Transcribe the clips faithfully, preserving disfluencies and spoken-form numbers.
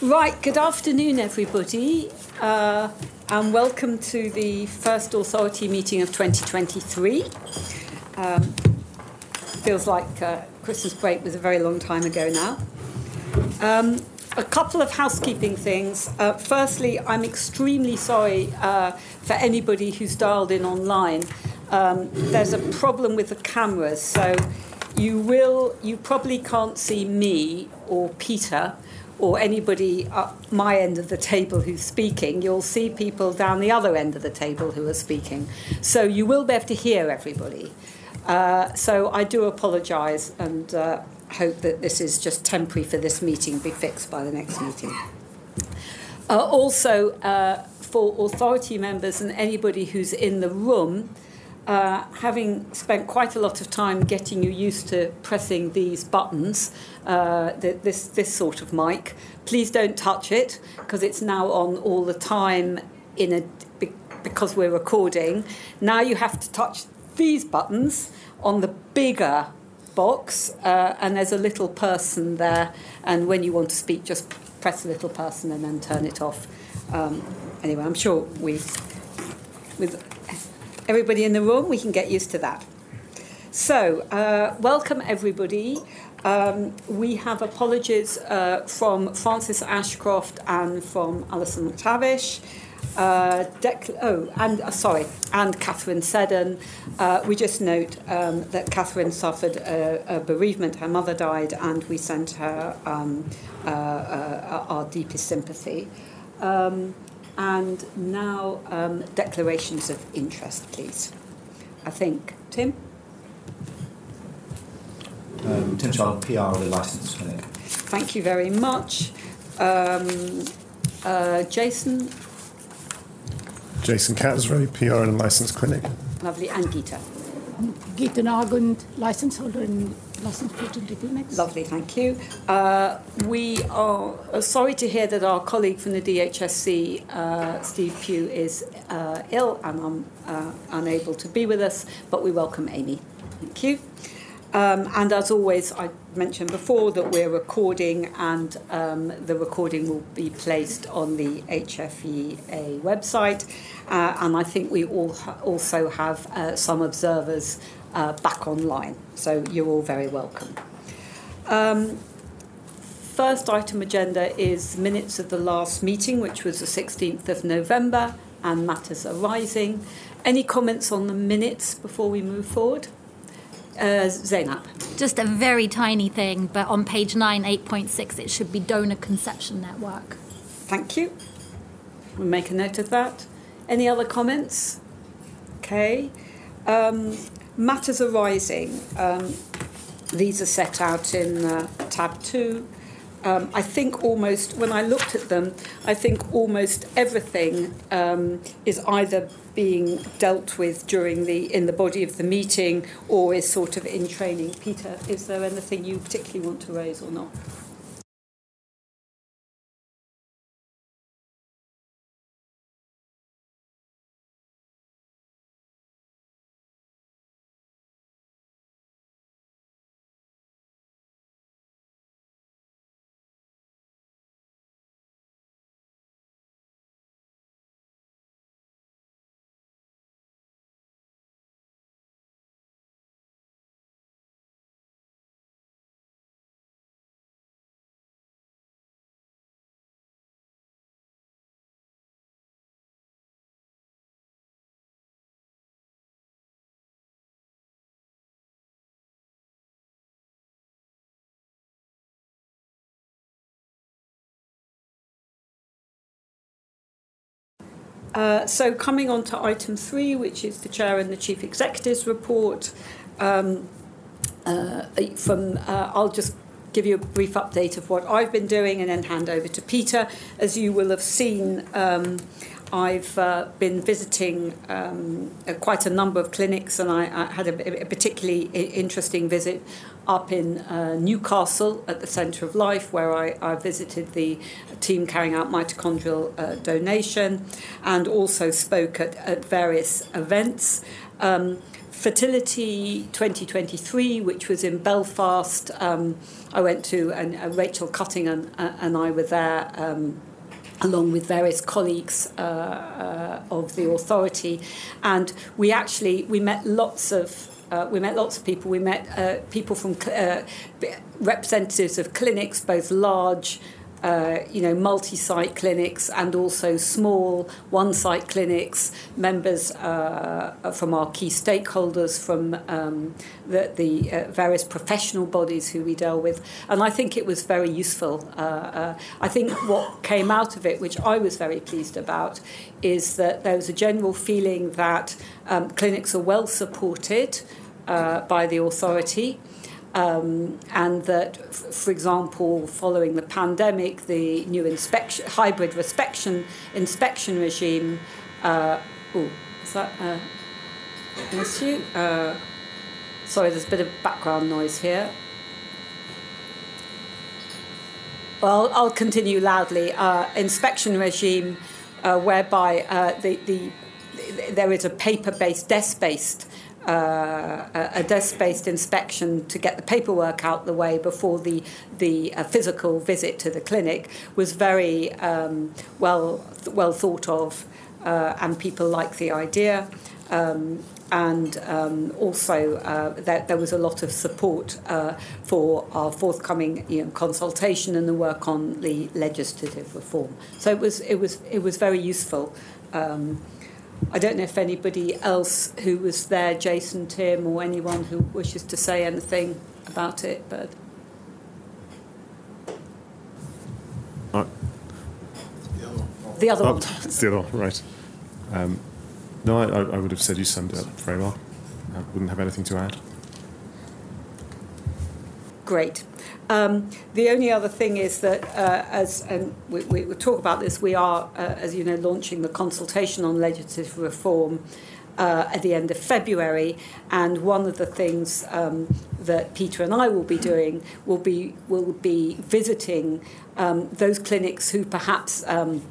Right, good afternoon everybody, uh, and welcome to the first authority meeting of twenty twenty-three. Um, feels like uh, Christmas break was a very long time ago now. Um, a couple of housekeeping things. Uh, firstly, I'm extremely sorry uh, for anybody who's dialed in online. Um, there's a problem with the cameras, so you will, you probably can't see me or Peter or anybody up my end of the table who's speaking. You'll see people down the other end of the table who are speaking. So you will be able to hear everybody. Uh, so I do apologise and uh, hope that this is just temporary for this meeting, be fixed by the next meeting. Uh, also, uh, for authority members and anybody who's in the room, Uh, having spent quite a lot of time getting you used to pressing these buttons, uh, th this, this sort of mic, please don't touch it, because it's now on all the time in a, be because we're recording. Now you have to touch these buttons on the bigger box, uh, and there's a little person there, and when you want to speak, just press the little person and then turn it off. Um, anyway, I'm sure we've... with, everybody in the room, we can get used to that. So, uh, welcome everybody. Um, we have apologies uh, from Frances Ashcroft and from Alison McTavish, uh, oh, and uh, sorry, and Catherine Seddon. Uh, we just note um, that Catherine suffered a, a bereavement. Her mother died, and we sent her um, uh, uh, our deepest sympathy. Um, And now, um, declarations of interest, please. I think, Tim? Um, Tim Child, P R of the Licensed Clinic. Thank you very much. Um, uh, Jason? Jason Katzrow, P R and Licensed Clinic. Lovely, and Geeta. Geeta Nargund, License Holder in Licensed Fertility Clinics. Lovely, thank you. Uh, we are sorry to hear that our colleague from the D H S C, uh, Steve Pugh, is uh, ill and um, uh, unable to be with us, but we welcome Amy. Thank you. Um, and as always, I mentioned before that we're recording, and um, the recording will be placed on the H F E A website. Uh, and I think we all ha also have uh, some observers uh, back online. So you're all very welcome. Um, first item agenda is minutes of the last meeting, which was the sixteenth of November, and matters arising. Any comments on the minutes before we move forward? Uh, Zainab. Just a very tiny thing, but on page nine, eight point six, it should be Donor Conception Network. Thank you. We'll make a note of that. Any other comments? Okay. Um, matters arising. Um, these are set out in uh, tab two. Um, I think almost, when I looked at them, I think almost everything um, is either being dealt with during the in the body of the meeting or is sort of in training. Peter, is there anything you particularly want to raise or not? Uh, so coming on to item three, which is the Chair and the Chief Executive's report, um, uh, from, uh, I'll just give you a brief update of what I've been doing and then hand over to Peter. As you will have seen, um, I've uh, been visiting um, quite a number of clinics, and I, I had a, a particularly interesting visit up in uh, Newcastle at the Centre of Life, where I, I visited the team carrying out mitochondrial uh, donation and also spoke at, at various events. um, Fertility twenty twenty-three, which was in Belfast. um, I went to, and uh, Rachel Cutting and, uh, and I were there, um, along with various colleagues uh, uh, of the authority, and we actually we met lots of uh, we met lots of people. We met uh, people from uh, representatives of clinics, both large, Uh, you know, multi-site clinics, and also small one-site clinics, members uh, from our key stakeholders, from um, the, the uh, various professional bodies who we deal with. And I think it was very useful. Uh, uh, I think what came out of it, which I was very pleased about, is that there was a general feeling that um, clinics are well supported uh, by the authority. Um, and that, f for example, following the pandemic, the new inspection, hybrid inspection, inspection regime. Uh, oh, is that uh, an issue? Uh, sorry, there's a bit of background noise here. Well, I'll continue loudly. Uh, inspection regime, uh, whereby uh, the, the there is a paper-based, desk-based. Uh, a desk-based inspection to get the paperwork out the way before the the uh, physical visit to the clinic was very um, well well thought of, uh, and people liked the idea, um, and um, also uh, that there was a lot of support uh, for our forthcoming you know, consultation and the work on the legislative reform. So it was it was it was very useful. Um, I don't know if anybody else who was there, Jason, Tim, or anyone who wishes to say anything about it, but... Uh, the other one. Oh, it's the other one, right. Um, no, I, I would have said you summed it up very well. I wouldn't have anything to add. Great. Um, the only other thing is that, uh, as and we, we will talk about this, we are, uh, as you know, launching the consultation on legislative reform uh, at the end of February. And one of the things um, that Peter and I will be doing will be will be visiting um, those clinics who perhaps. Um,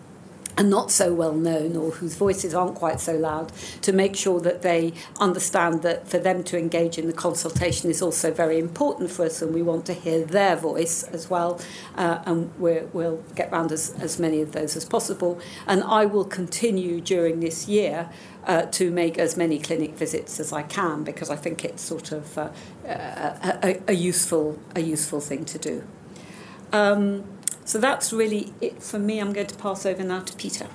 and not so well known, or whose voices aren't quite so loud, to make sure that they understand that for them to engage in the consultation is also very important for us, and we want to hear their voice as well, uh, and we're, we'll get round as, as many of those as possible. And I will continue during this year uh, to make as many clinic visits as I can, because I think it's sort of uh, a, a, a, useful, a useful thing to do. Um, So that's really it for me. I'm going to pass over now to Peter.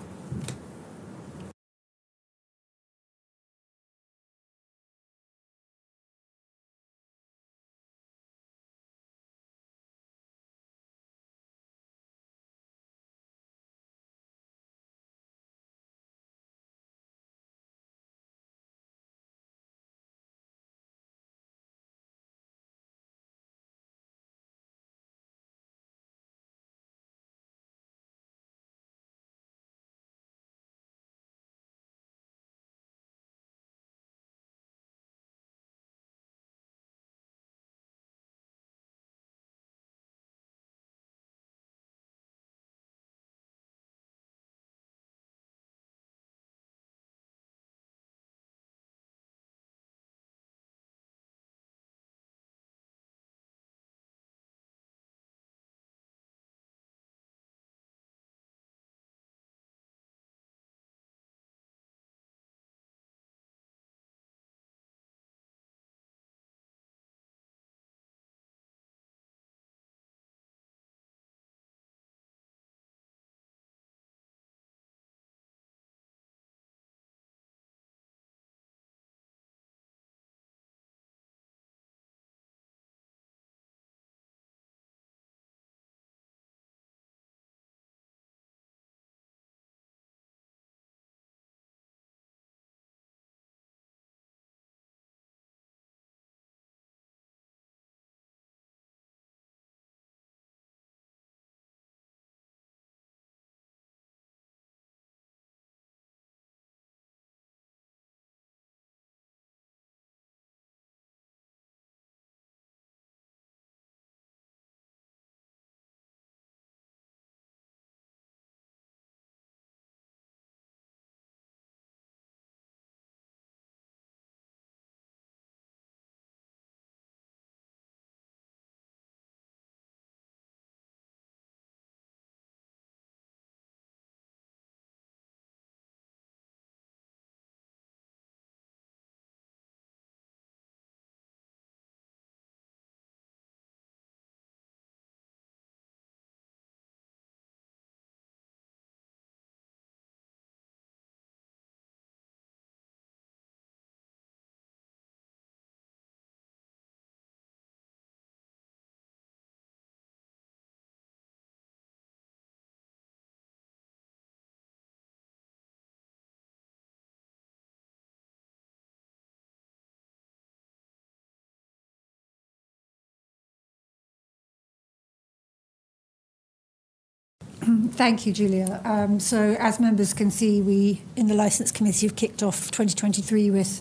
Thank you, Julia. Um, so as members can see, we in the Licence Committee have kicked off twenty twenty-three with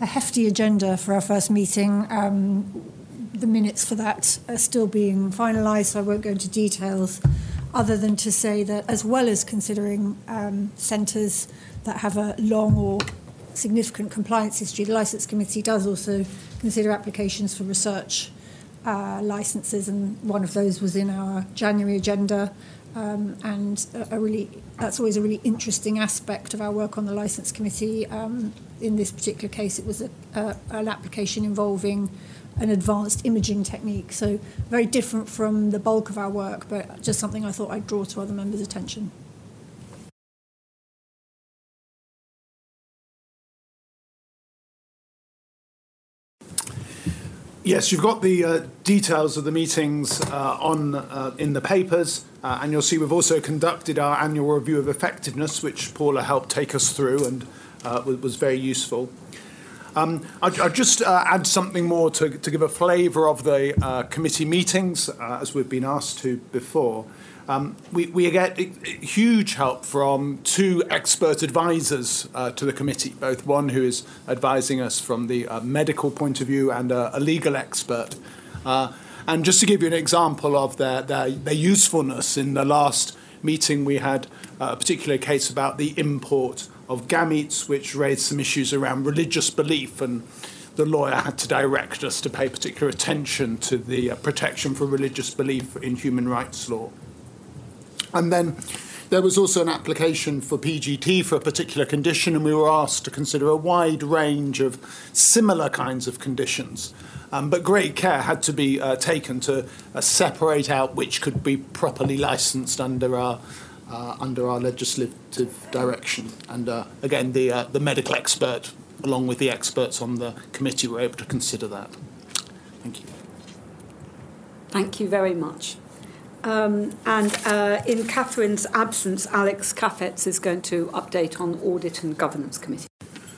a hefty agenda for our first meeting. Um, the minutes for that are still being finalised, so I won't go into details, other than to say that as well as considering um, centres that have a long or significant compliance history, the Licence Committee does also consider applications for research Uh, licenses, and one of those was in our January agenda, um, and a, a really that's always a really interesting aspect of our work on the License Committee. Um, in this particular case, it was a, a, an application involving an advanced imaging technique, so very different from the bulk of our work, but just something I thought I'd draw to other members' attention. Yes, you've got the uh, details of the meetings uh, on uh, in the papers, uh, and you'll see we've also conducted our annual review of effectiveness, which Paula helped take us through and uh, was very useful. Um, I'll just uh, add something more to, to give a flavour of the uh, committee meetings, uh, as we've been asked to before. Um, we, we get huge help from two expert advisors uh, to the committee, both one who is advising us from the uh, medical point of view and uh, a legal expert. Uh, and just to give you an example of their, their, their usefulness, in the last meeting we had a particular case about the import of gametes, which raised some issues around religious belief, and the lawyer had to direct us to pay particular attention to the uh, protection for religious belief in human rights law. And then there was also an application for P G T for a particular condition, and we were asked to consider a wide range of similar kinds of conditions. Um, but great care had to be uh, taken to uh, separate out which could be properly licensed under our, uh, under our legislative direction. And uh, again, the, uh, the medical expert, along with the experts on the committee, were able to consider that. Thank you. Thank you very much. Um, and uh, in Catherine's absence, Alex Kaffetz is going to update on the Audit and Governance Committee.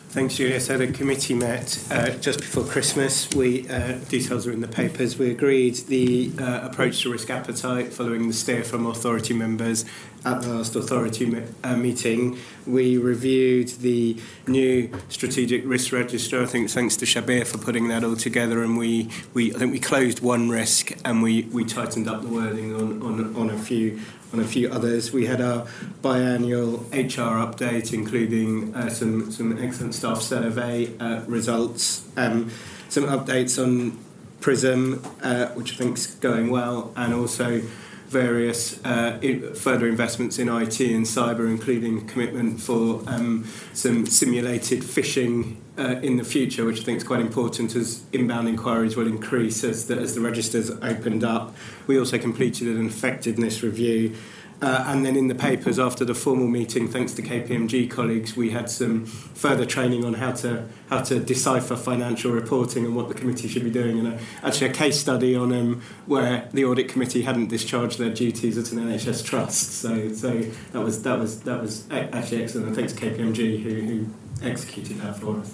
Thanks, Julia. So the committee met uh, just before Christmas. We uh, details are in the papers. We agreed the uh, approach to risk appetite following the steer from authority members at the last authority me uh, meeting. We reviewed the new strategic risk register. I think thanks to Shabir for putting that all together. And we, we I think we closed one risk, and we, we tightened up the wording on on, on a few. On a few others. We had our biannual H R update, including uh, some, some excellent staff survey uh, results, um, some updates on PRISM, uh, which I think is going well, and also various uh, further investments in I T and cyber, including commitment for um, some simulated phishing uh, in the future, which I think is quite important as inbound inquiries will increase as the, as the registers opened up. We also completed an effectiveness review. Uh, and then in the papers after the formal meeting, thanks to K P M G colleagues, we had some further training on how to how to decipher financial reporting and what the committee should be doing, and a, actually a case study on um, where the audit committee hadn't discharged their duties at an N H S trust. So so that was that was that was actually excellent. And thanks to K P M G who who executed that for us.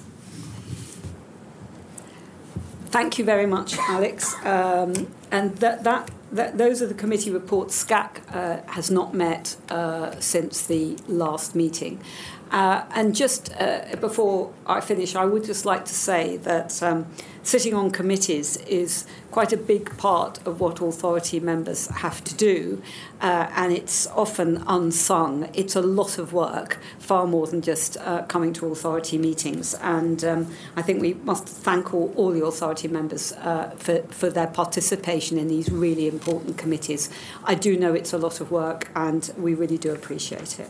Thank you very much, Alex. Um, and that that. That, those are the committee reports. SCAC uh, has not met uh, since the last meeting. Uh, and just uh, before I finish, I would just like to say that um, sitting on committees is quite a big part of what authority members have to do, uh, and it's often unsung. It's a lot of work, far more than just uh, coming to authority meetings. And um, I think we must thank all, all the authority members uh, for, for their participation in these really important committees. I do know it's a lot of work, and we really do appreciate it.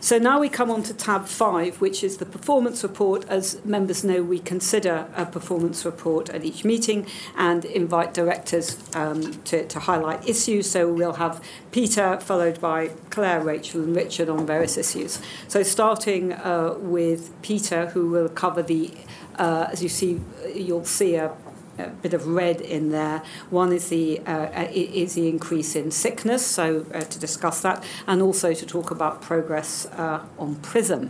So now we come on to tab five, which is the performance report. As members know, we consider a performance report at each meeting and invite directors um, to, to highlight issues. So we'll have Peter followed by Claire, Rachel and Richard on various issues. So starting uh, with Peter, who will cover the, uh, as you see, you'll see a a bit of red in there. One is the uh, is the increase in sickness, so uh, to discuss that, and also to talk about progress uh, on PRISM.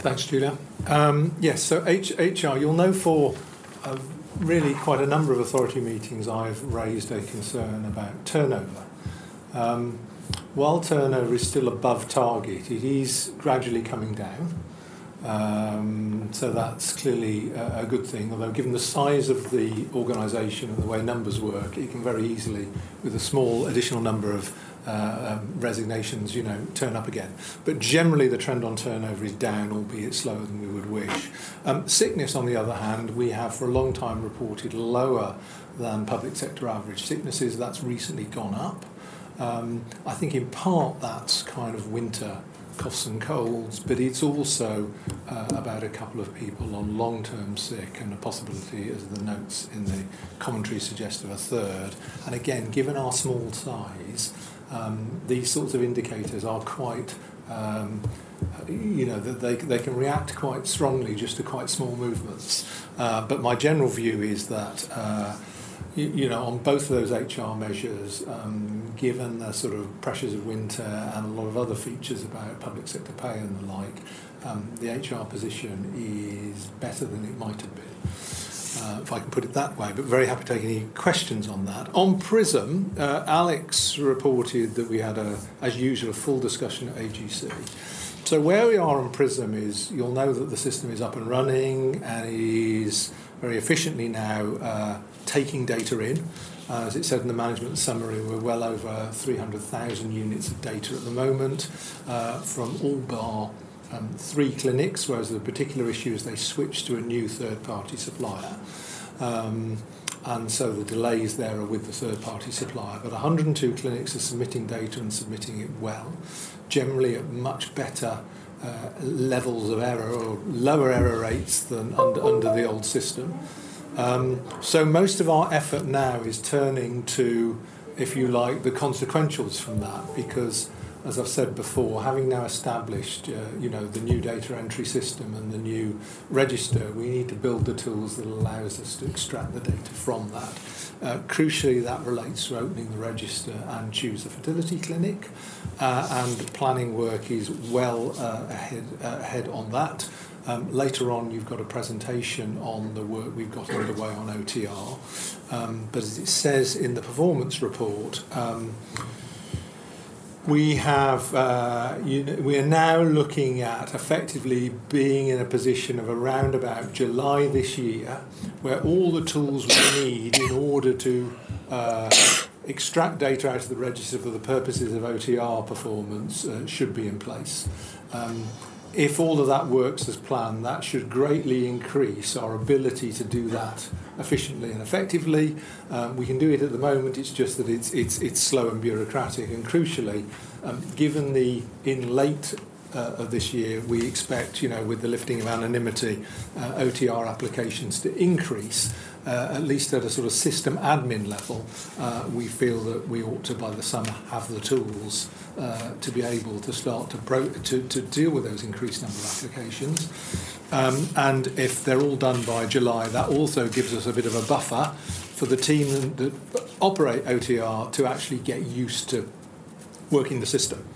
Thanks, Julia. Um, yes, so H HR, you'll know for uh, really quite a number of authority meetings I've raised a concern about turnover. Um, while turnover is still above target, it is gradually coming down. Um, so that's clearly a, a good thing, although given the size of the organisation and the way numbers work, it can very easily, with a small additional number of uh, um, resignations, you know, turn up again. But generally the trend on turnover is down, albeit slower than we would wish. Um, sickness, on the other hand, we have for a long time reported lower than public sector average sicknesses. That's recently gone up. Um, I think in part that's kind of winter coughs and colds, but it's also uh, about a couple of people on long-term sick and the possibility, as the notes in the commentary suggest, of a third. And again, given our small size, um, these sorts of indicators are quite, um, you know, they, they can react quite strongly just to quite small movements. Uh, but my general view is that uh, you know, on both of those H R measures, um, given the sort of pressures of winter and a lot of other features about public sector pay and the like, um, the H R position is better than it might have been, uh, if I can put it that way. But very happy to take any questions on that. On PRISM, uh, Alex reported that we had, a, as usual, a full discussion at A G C. So where we are on PRISM is, you'll know that the system is up and running and it is very efficiently now uh, taking data in. Uh, as it said in the management summary, we're well over three hundred thousand units of data at the moment uh, from all bar um, three clinics, whereas the particular issue is they switched to a new third-party supplier. Um, and so the delays there are with the third-party supplier. But one hundred and two clinics are submitting data and submitting it well, generally at much better Uh, levels of error or lower error rates than under, under the old system. Um, so most of our effort now is turning to, if you like, the consequentials from that, because, as I've said before, having now established uh, you know, the new data entry system and the new register, we need to build the tools that allows us to extract the data from that. Uh, crucially, that relates to opening the register and Choose a Fertility Clinic, uh, and planning work is well uh, ahead, uh, ahead on that. Um, later on, you've got a presentation on the work we've got underway on O T R, um, but as it says in the performance report, um, we have uh, you know, we are now looking at effectively being in a position of around about July this year, where all the tools we need in order to uh, extract data out of the register for the purposes of O T R performance uh, should be in place. Um, if all of that works as planned, that should greatly increase our ability to do that efficiently and effectively. Um, we can do it at the moment, it's just that it's, it's, it's slow and bureaucratic, and crucially, um, given the in late uh, of this year, we expect, you know, with the lifting of anonymity, uh, O T R applications to increase, uh, at least at a sort of system admin level. Uh, we feel that we ought to, by the summer, have the tools uh, to be able to start to, pro to, to deal with those increased number of applications. Um, and if they're all done by July, that also gives us a bit of a buffer for the team that operate O T R to actually get used to working the system.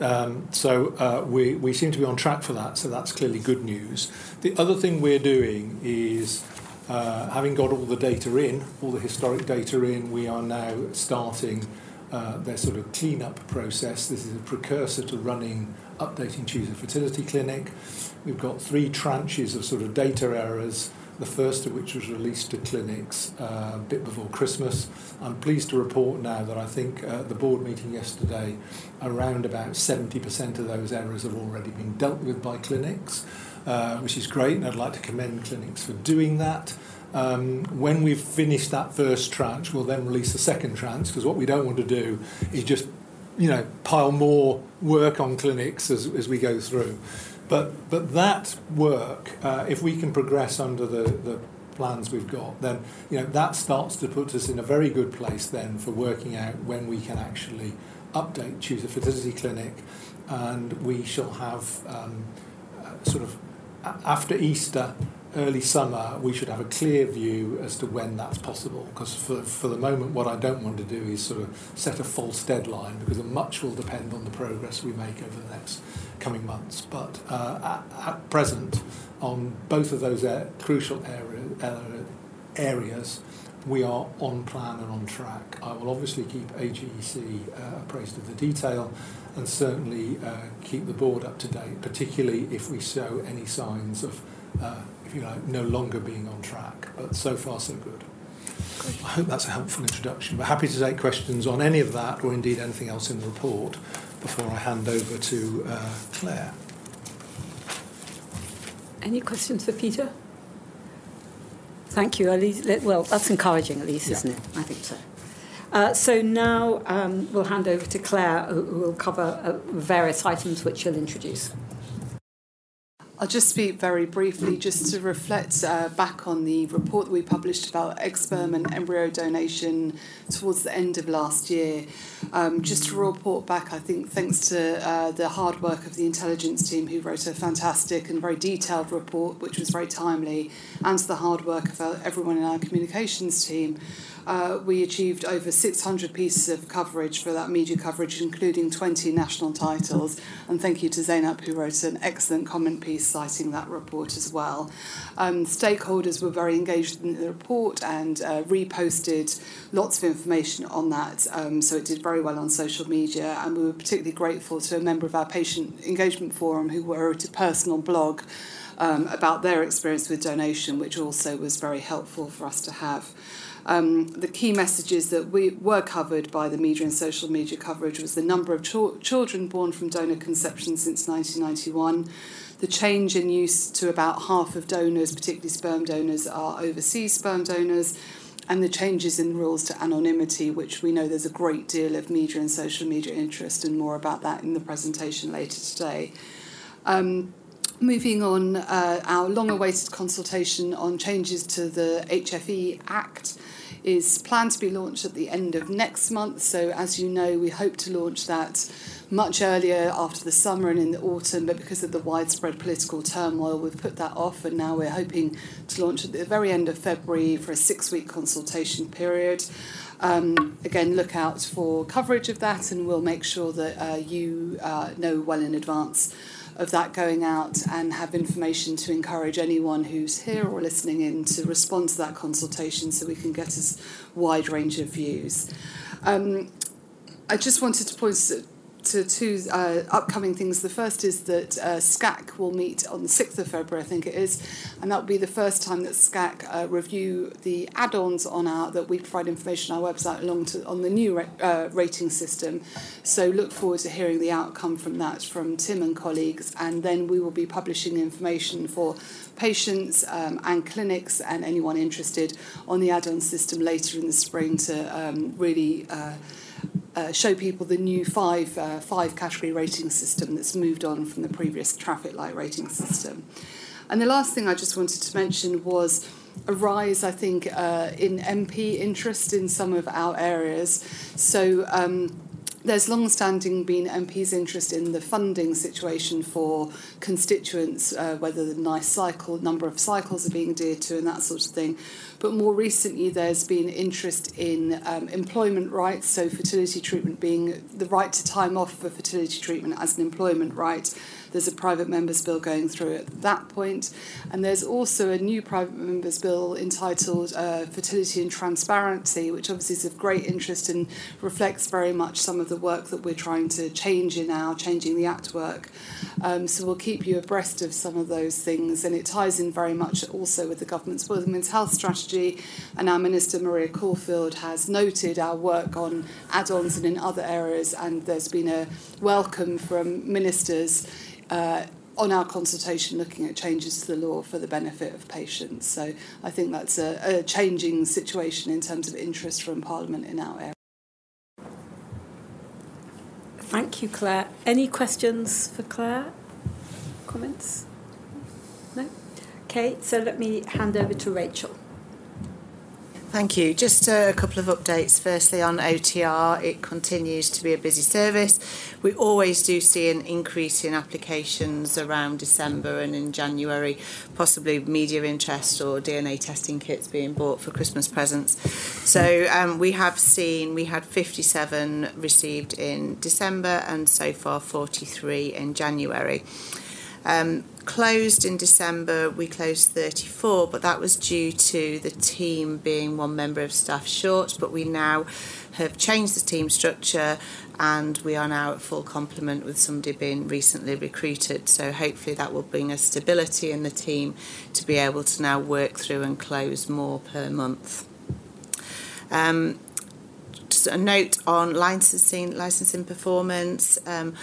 Um, so uh, we, we seem to be on track for that, so that's clearly good news. The other thing we're doing is, uh, having got all the data in, all the historic data in, we are now starting uh, their sort of clean-up process. This is a precursor to running, updating Choose a Fertility Clinic. We've got three tranches of sort of data errors, the first of which was released to clinics uh, a bit before Christmas. I'm pleased to report now that I think uh, the board meeting yesterday, around about seventy percent of those errors have already been dealt with by clinics, uh, which is great, and I'd like to commend clinics for doing that. Um, when we've finished that first tranche, we'll then release the second tranche, because what we don't want to do is just, you know, pile more work on clinics as, as we go through. But, but that work, uh, if we can progress under the, the plans we've got, then, you know, that starts to put us in a very good place then for working out when we can actually update Choose a Fertility Clinic, and we shall have um, sort of after Easter, early summer, we should have a clear view as to when that's possible, because for, for the moment what I don't want to do is sort of set a false deadline, because much will depend on the progress we make over the next coming months. But uh, at, at present, on both of those er crucial area, er areas, we are on plan and on track. I will obviously keep A G C uh, appraised of the detail, and certainly uh, keep the board up to date, particularly if we show any signs of, uh, if you like, no longer being on track. But so far, so good. Great. I hope that's a helpful introduction. But happy to take questions on any of that, or indeed anything else in the report, before I hand over to uh, Claire. Any questions for Peter? Thank you, Elise. Well, that's encouraging, at least, yeah. Isn't it? I think so. Uh, so now um, we'll hand over to Claire, who will cover uh, various items which she'll introduce. I'll just speak very briefly, just to reflect uh, back on the report that we published about egg, sperm and embryo donation towards the end of last year. Um, just to report back, I think thanks to uh, the hard work of the intelligence team, who wrote a fantastic and very detailed report, which was very timely, and to the hard work of our, everyone in our communications team, Uh, we achieved over six hundred pieces of coverage for that media coverage, including twenty national titles. And thank you to Zainab, who wrote an excellent comment piece citing that report as well. Um, stakeholders were very engaged in the report and uh, reposted lots of information on that. Um, so it did very well on social media. And we were particularly grateful to a member of our patient engagement forum who wrote a personal blog um, about their experience with donation, which also was very helpful for us to have. Um, the key messages that we were covered by the media and social media coverage was the number of cho children born from donor conception since nineteen ninety-one, the change in use to about half of donors, particularly sperm donors, are overseas sperm donors, and the changes in rules to anonymity, which we know there's a great deal of media and social media interest, and more about that in the presentation later today. Um, Moving on, uh, our long-awaited consultation on changes to the H F E Act is planned to be launched at the end of next month. So, as you know, we hope to launch that much earlier after the summer and in the autumn, but because of the widespread political turmoil, we've put that off, and now we're hoping to launch at the very end of February for a six-week consultation period. Um, again, look out for coverage of that, and we'll make sure that uh, you uh, know well in advance of that going out, and have information to encourage anyone who's here or listening in to respond to that consultation, so we can get a wide range of views. Um, I just wanted to point to, to two uh, upcoming things. The first is that uh, SCAC will meet on the sixth of February, I think it is, and that will be the first time that SCAC uh, review the add-ons on our, that we provide information on our website along to, on the new ra uh, rating system. So look forward to hearing the outcome from that from Tim and colleagues, and then we will be publishing information for patients um, and clinics and anyone interested on the add-on system later in the spring to um, really uh, Uh, show people the new five, uh, five category rating system that's moved on from the previous traffic light rating system. And the last thing I just wanted to mention was a rise, I think, uh, in M P interest in some of our areas. So um, there's long-standing been M Ps' interest in the funding situation for constituents, uh, whether the NICE cycle, number of cycles are being adhered to and that sort of thing. But more recently, there's been interest in um, employment rights, so fertility treatment being the right to time off for fertility treatment as an employment right. There's a private members' bill going through at that point. And there's also a new private members' bill entitled uh, Fertility and Transparency, which obviously is of great interest and reflects very much some of the work that we're trying to change in our Changing the Act work. Um, so we'll keep you abreast of some of those things. And it ties in very much also with the government's women's health strategy. And our Minister, Maria Caulfield, has noted our work on add-ons and in other areas, and there's been a welcome from ministers uh, on our consultation looking at changes to the law for the benefit of patients. So I think that's a, a changing situation in terms of interest from Parliament in our area. Thank you, Claire. Any questions for Claire? Comments? No? Okay, so let me hand over to Rachel. Thank you. Just a couple of updates. Firstly, on O T R, it continues to be a busy service. We always do see an increase in applications around December and in January, possibly media interest or D N A testing kits being bought for Christmas presents. So um, we have seen, we had fifty-seven received in December and so far forty-three in January. Um, closed in December, we closed thirty-four, but that was due to the team being one member of staff short, but we now have changed the team structure and we are now at full complement with somebody being recently recruited, so hopefully that will bring a stability in the team to be able to now work through and close more per month. Um, just a note on licensing, licensing performance. Um,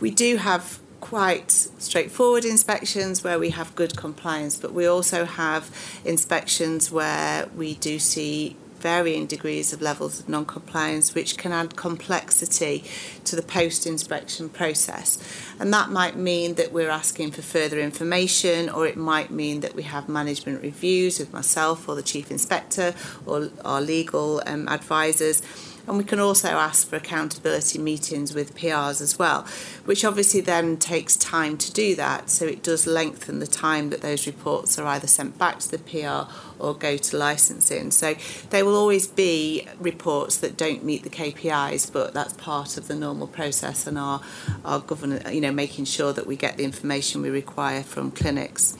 we do have quite straightforward inspections where we have good compliance, but we also have inspections where we do see varying degrees of levels of non-compliance, which can add complexity to the post-inspection process. And that might mean that we're asking for further information, or it might mean that we have management reviews with myself or the chief inspector or our legal um, advisors. And we can also ask for accountability meetings with P Rs as well, which obviously then takes time to do that. So it does lengthen the time that those reports are either sent back to the P R or go to licensing. So there will always be reports that don't meet the K P Is, but that's part of the normal process and our, our governance, you know, making sure that we get the information we require from clinics.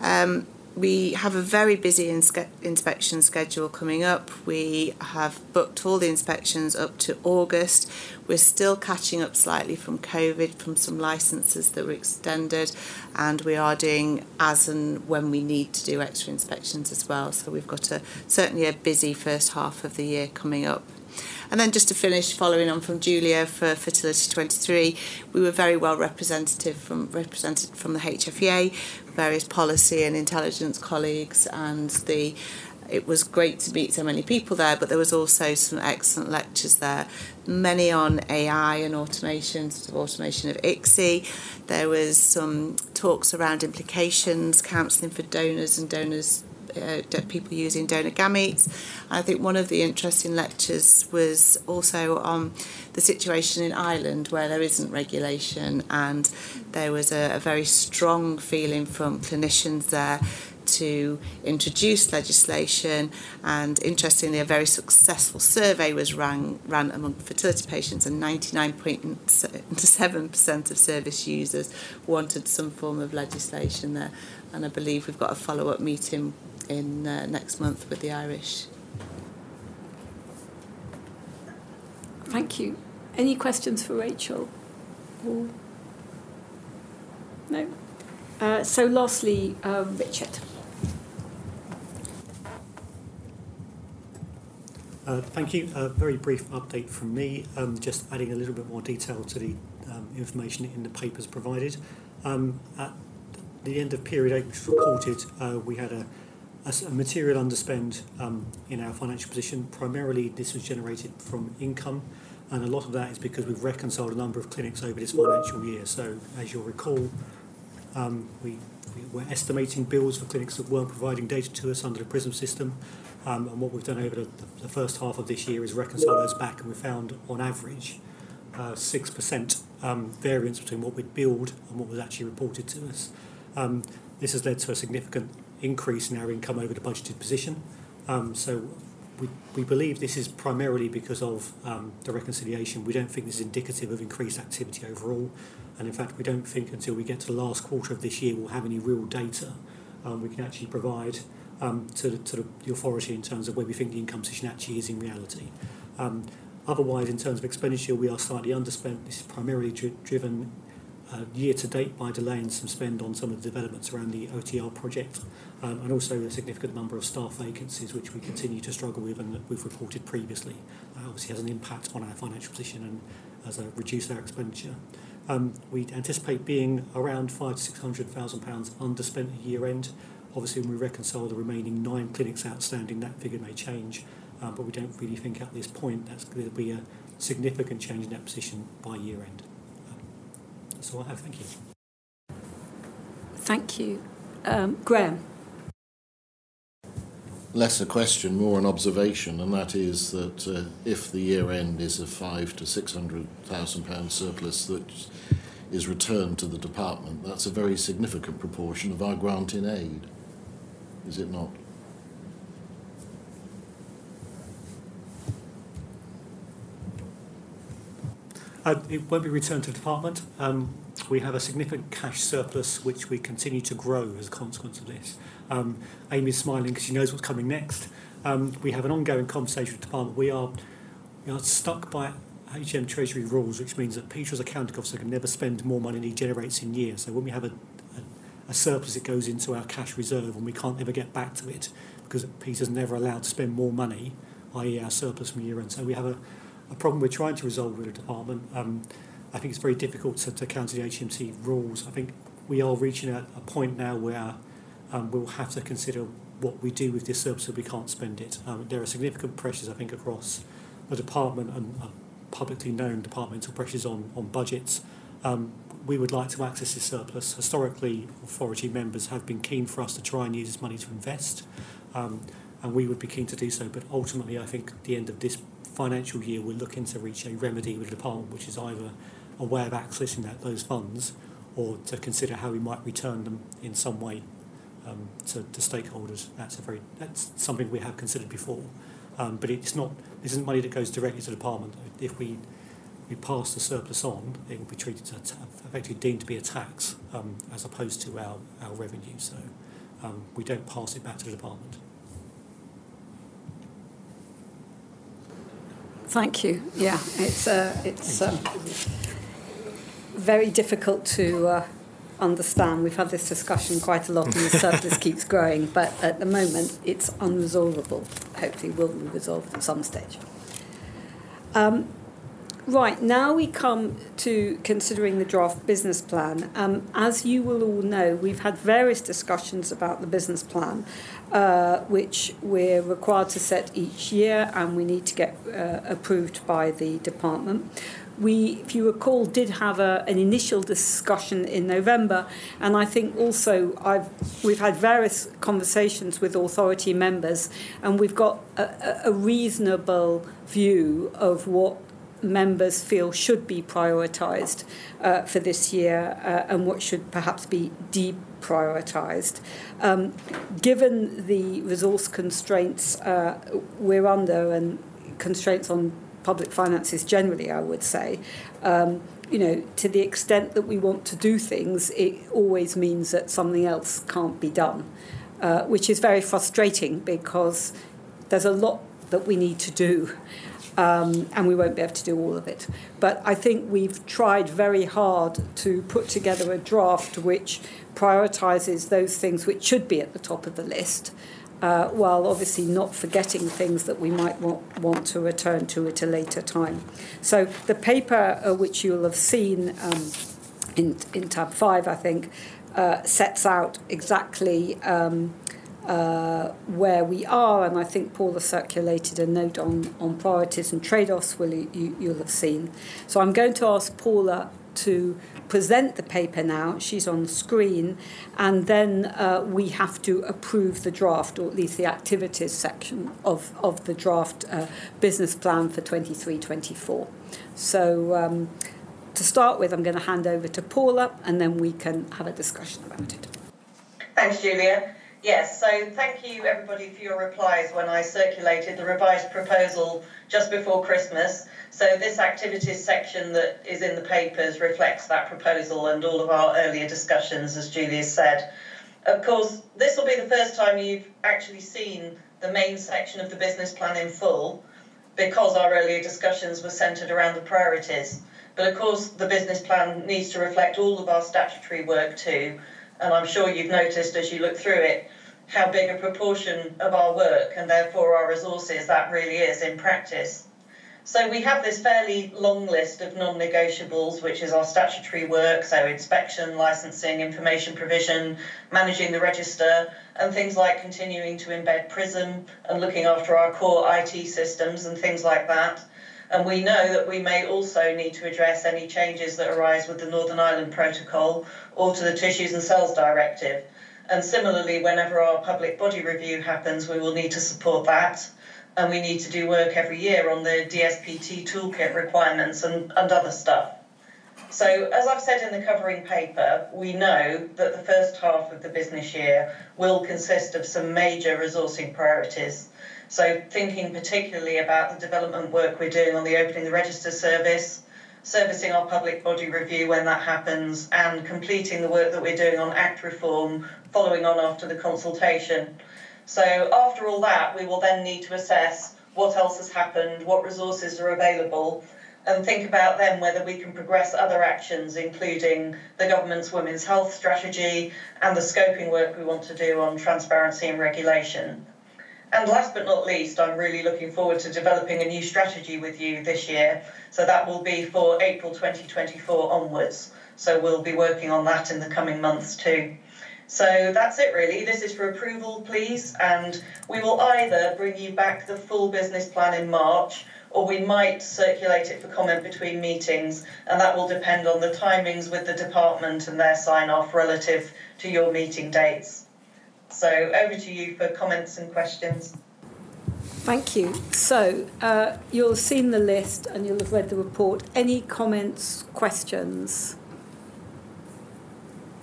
Um, We have a very busy inspe inspection schedule coming up. We have booked all the inspections up to August. We're still catching up slightly from COVID, from some licences that were extended, and we are doing as and when we need to do extra inspections as well. So we've got a certainly a busy first half of the year coming up. And then just to finish, following on from Julia for Fertility twenty-three, we were very well representative from, represented from the H F E A, various policy and intelligence colleagues, and the it was great to meet so many people there, but there was also some excellent lectures there, many on A I and automation, sort of automation of I C S I. There was some talks around implications, counselling for donors and donors Uh, people using donor gametes. I think one of the interesting lectures was also on the situation in Ireland where there isn't regulation, and there was a, a very strong feeling from clinicians there to introduce legislation, and interestingly a very successful survey was ran, ran among fertility patients, and ninety-nine point seven percent of service users wanted some form of legislation there, and I believe we've got a follow-up meeting in uh, next month with the Irish. Thank you. Any questions for Rachel? Or... No? Uh, so lastly, uh, Richard. Uh, thank you. A very brief update from me, um, just adding a little bit more detail to the um, information in the papers provided. Um, at the end of period eight, which was reported, uh, we had a a material underspend um, in our financial position. Primarily this was generated from income, and a lot of that is because we've reconciled a number of clinics over this financial year. So as you'll recall, um, we, we were estimating bills for clinics that weren't providing data to us under the PRISM system, um, and what we've done over the, the first half of this year is reconcile those back, and we found on average uh, six percent um, variance between what we'd billed and what was actually reported to us. Um, this has led to a significant increase in our income over the budgeted position. Um, so we, we believe this is primarily because of um, the reconciliation. We don't think this is indicative of increased activity overall, and in fact we don't think until we get to the last quarter of this year we'll have any real data um, we can actually provide um, to, the, to the, the authority in terms of where we think the income position actually is in reality. Um, otherwise, in terms of expenditure, we are slightly underspent. This is primarily dri driven Uh, year to date by delaying some spend on some of the developments around the O T R project, um, and also a significant number of staff vacancies which we continue to struggle with and that we've reported previously. That obviously has an impact on our financial position and has uh, reduced our expenditure. Um, we anticipate being around five to six hundred thousand pounds underspent at year end. Obviously when we reconcile the remaining nine clinics outstanding, that figure may change, uh, but we don't really think at this point that's going to be a significant change in that position by year end. So I have, thank you. Thank you. Um, Graham. Less a question, more an observation, and that is that uh, if the year end is a five to six hundred thousand pound surplus that is returned to the department, that's a very significant proportion of our grant in aid, is it not? Uh, it won't be returned to the department. Um, we have a significant cash surplus which we continue to grow as a consequence of this. Um, Amy's smiling because she knows what's coming next. Um, we have an ongoing conversation with the department. We are, we are stuck by H M Treasury rules, which means that Peter as a accounting officer can never spend more money than he generates in years. So when we have a, a, a surplus, it goes into our cash reserve and we can't ever get back to it because Peter's never allowed to spend more money, that is our surplus from year end. So we have a, a problem we're trying to resolve with the department. Um, I think it's very difficult to, to counter the H M T rules. I think we are reaching a, a point now where um, we'll have to consider what we do with this surplus if we can't spend it. Um, there are significant pressures, I think, across the department and uh, publicly known departmental pressures on, on budgets. Um, we would like to access this surplus. Historically, authority members have been keen for us to try and use this money to invest, um, and we would be keen to do so, but ultimately I think at the end of this financial year we're looking to reach a remedy with the department, which is either a way of accessing that, those funds, or to consider how we might return them in some way um, to, to stakeholders. That's a very that's something we have considered before. Um, but it's not. This isn't money that goes directly to the department. If we we pass the surplus on, it will be treated to effectively deemed to be a tax um, as opposed to our our revenue. So um, we don't pass it back to the department. Thank you. Yeah, it's uh, it's um, very difficult to uh, understand. We've had this discussion quite a lot, and the surplus keeps growing. But at the moment, it's unresolvable. Hopefully, will be resolved at some stage. Um, right now, we come to considering the draft business plan. Um, as you will all know, we've had various discussions about the business plan, Uh, which we're required to set each year, and we need to get uh, approved by the department. We, if you recall, did have a, an initial discussion in November, and I think also I've, we've had various conversations with authority members, and we've got a, a reasonable view of what members feel should be prioritised uh, for this year uh, and what should perhaps be deprioritised. Um, given the resource constraints uh, we're under, and constraints on public finances generally, I would say, um, you know, to the extent that we want to do things, it always means that something else can't be done, uh, which is very frustrating because there's a lot that we need to do. Um, and we won't be able to do all of it. But I think we've tried very hard to put together a draft which prioritises those things which should be at the top of the list, uh, while obviously not forgetting things that we might want, want to return to at a later time. So the paper, uh, which you'll have seen um, in, in tab five, I think, uh, sets out exactly Um, Uh, where we are, and I think Paula circulated a note on, on priorities and trade-offs, will you, you, you'll have seen. So I'm going to ask Paula to present the paper now. She's on screen, and then uh, we have to approve the draft, or at least the activities section of, of the draft uh, business plan for twenty-three twenty-four. So um, to start with, I'm going to hand over to Paula, and then we can have a discussion about it. Thanks, Julia. Yes, so thank you everybody for your replies when I circulated the revised proposal just before Christmas. So this activities section that is in the papers reflects that proposal and all of our earlier discussions, as Julia said. Of course, this will be the first time you've actually seen the main section of the business plan in full, because our earlier discussions were centred around the priorities. But of course, the business plan needs to reflect all of our statutory work too. And I'm sure you've noticed as you look through it how big a proportion of our work and therefore our resources that really is in practice. So we have this fairly long list of non-negotiables, which is our statutory work, so inspection, licensing, information provision, managing the register, and things like continuing to embed PRISM and looking after our core I T systems and things like that. And we know that we may also need to address any changes that arise with the Northern Ireland Protocol or to the Tissues and Cells Directive. And similarly, whenever our public body review happens, we will need to support that. And we need to do work every year on the D S P T toolkit requirements and, and other stuff. So, as I've said in the covering paper, we know that the first half of the business year will consist of some major resourcing priorities. So thinking particularly about the development work we're doing on the Opening the Register service, servicing our public body review when that happens, and completing the work that we're doing on Act reform following on after the consultation. So after all that, we will then need to assess what else has happened, what resources are available, and think about then whether we can progress other actions, including the government's women's health strategy and the scoping work we want to do on transparency and regulation. And last but not least, I'm really looking forward to developing a new strategy with you this year. So that will be for April twenty twenty-four onwards. So we'll be working on that in the coming months too. So that's it really. This is for approval, please. And we will either bring you back the full business plan in March, or we might circulate it for comment between meetings. And that will depend on the timings with the department and their sign-off relative to your meeting dates. So over to you for comments and questions. Thank you. So uh, you'll have seen the list and you'll have read the report. Any comments, questions?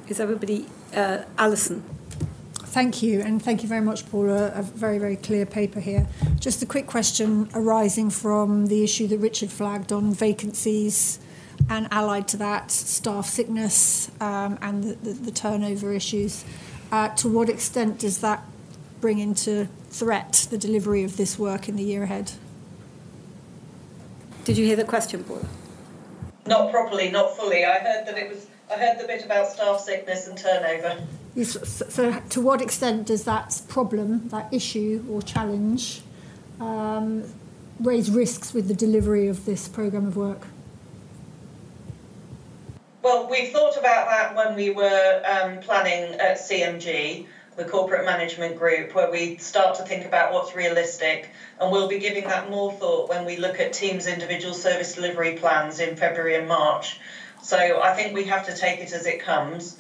Is everybody... Uh, Alison. Thank you, and thank you very much, Paula. A very, very clear paper here. Just a quick question arising from the issue that Richard flagged on vacancies and allied to that, staff sickness um, and the, the, the turnover issues. Uh, to what extent does that bring into threat the delivery of this work in the year ahead? Did you hear the question, Paula? Not properly, not fully. I heard that it was. I heard the bit about staff sickness and turnover. Yes, so, so, to what extent does that problem, that issue or challenge, um, raise risks with the delivery of this programme of work? Well, we thought about that when we were um, planning at C M G, the corporate management group, where we start to think about what's realistic, and we'll be giving that more thought when we look at teams' individual service delivery plans in February and March. So I think we have to take it as it comes.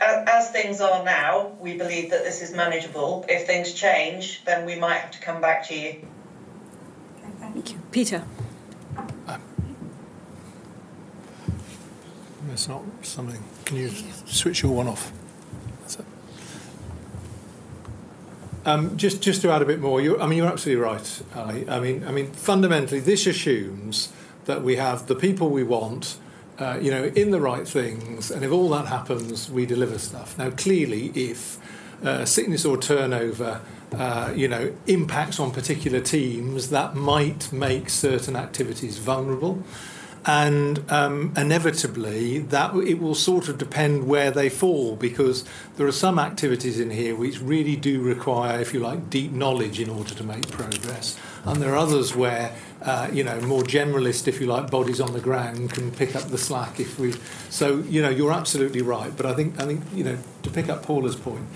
As, as things are now, we believe that this is manageable. If things change, then we might have to come back to you. Okay, thank you. Peter. It's not something. Can you switch your one off? That's it. Um, just, just to add a bit more. You're, I mean, you're absolutely right, Ali. I mean, I mean, fundamentally, this assumes that we have the people we want, uh, you know, in the right things, and if all that happens, we deliver stuff. Now, clearly, if uh, sickness or turnover, uh, you know, impacts on particular teams, that might make certain activities vulnerable. And um, inevitably, that it will sort of depend where they fall, because there are some activities in here which really do require, if you like, deep knowledge in order to make progress. And there are others where, uh, you know, more generalist, if you like, bodies on the ground can pick up the slack if we... So, you know, you're absolutely right. But I think, I think you know, to pick up Paula's point,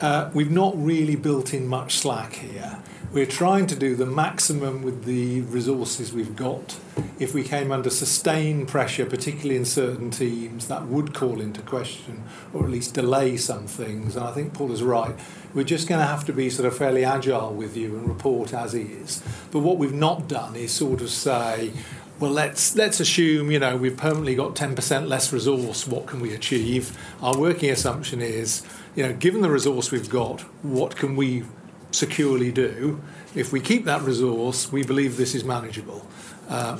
uh, we've not really built in much slack here. We're trying to do the maximum with the resources we've got. If we came under sustained pressure, particularly in certain teams, that would call into question, or at least delay some things. And I think Paula's right. We're just going to have to be sort of fairly agile with you and report as is. But what we've not done is sort of say, well, let's, let's assume, you know, we've permanently got ten percent less resource. What can we achieve? Our working assumption is, you know, given the resource we've got, what can we securely do? If we keep that resource, we believe this is manageable. Uh,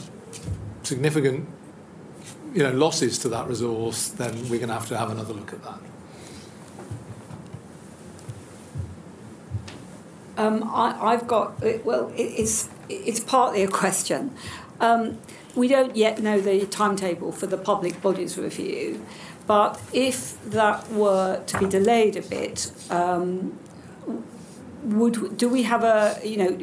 significant, you know, losses to that resource, then we're going to have to have another look at that. Um, I, I've got well, it, it's it's partly a question. Um, we don't yet know the timetable for the public bodies review, but if that were to be delayed a bit. Um, Would, do we have a, you know,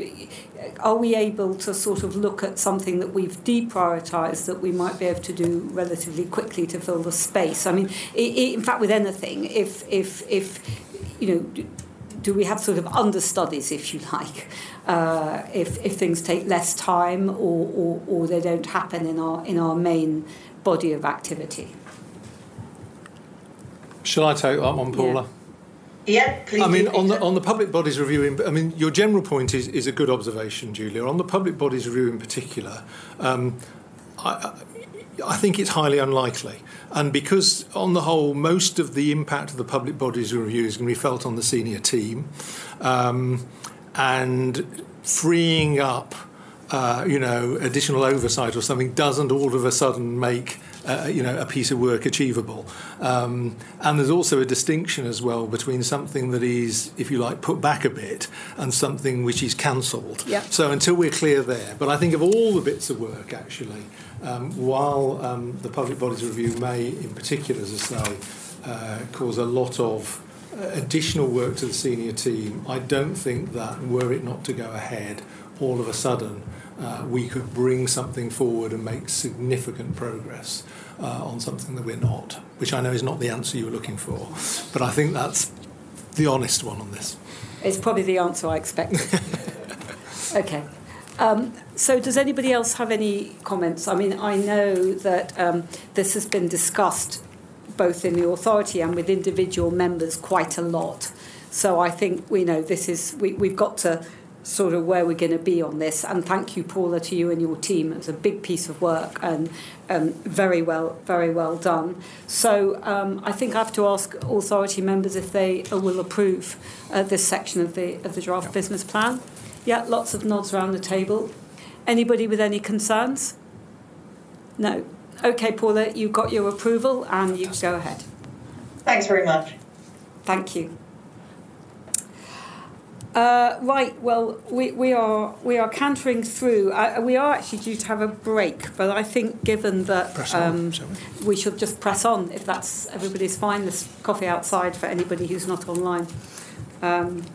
are we able to sort of look at something that we've deprioritised that we might be able to do relatively quickly to fill the space? I mean, in fact, with anything, if, if, if you know, do we have sort of understudies, if you like, uh, if, if things take less time or, or, or they don't happen in our, in our main body of activity? Shall I take that one, Paula? Yeah. Yeah, please. I mean, on the, on the public bodies review, in, I mean, your general point is, is a good observation, Julia. On the public bodies review in particular, um, I, I think it's highly unlikely. And because, on the whole, most of the impact of the public bodies review is going to be felt on the senior team, um, and freeing up uh, you know, additional oversight or something doesn't all of a sudden make uh, you know, a piece of work achievable. Um, and there's also a distinction as well between something that is, if you like, put back a bit and something which is cancelled. Yep. So until we're clear there, but I think of all the bits of work actually, um, while um, the public bodies review may, in particular, as I say, uh, cause a lot of additional work to the senior team, I don't think that, were it not to go ahead, all of a sudden uh, we could bring something forward and make significant progress uh, on something that we're not, which I know is not the answer you were looking for, but I think that's the honest one on this. It's probably the answer I expected. Okay. Um, so does anybody else have any comments? I mean, I know that um, this has been discussed both in the authority and with individual members quite a lot. So I think we know this is, we, we've got to sort of where we're going to be on this. And thank you, Paula, to you and your team. It was a big piece of work and um, very well, very well done. So um, I think I have to ask authority members if they will approve uh, this section of the, of the draft yeah. business plan. Yeah, lots of nods around the table. Anybody with any concerns? No. Okay, Paula, you got your approval and you go ahead. Thanks very much. Thank you. Uh, right, well, we, we are we are cantering through. Uh, we are actually due to have a break, but I think given that press on, um, shall we? we should just press on if that's everybody's fine. There's coffee outside for anybody who's not online. Um,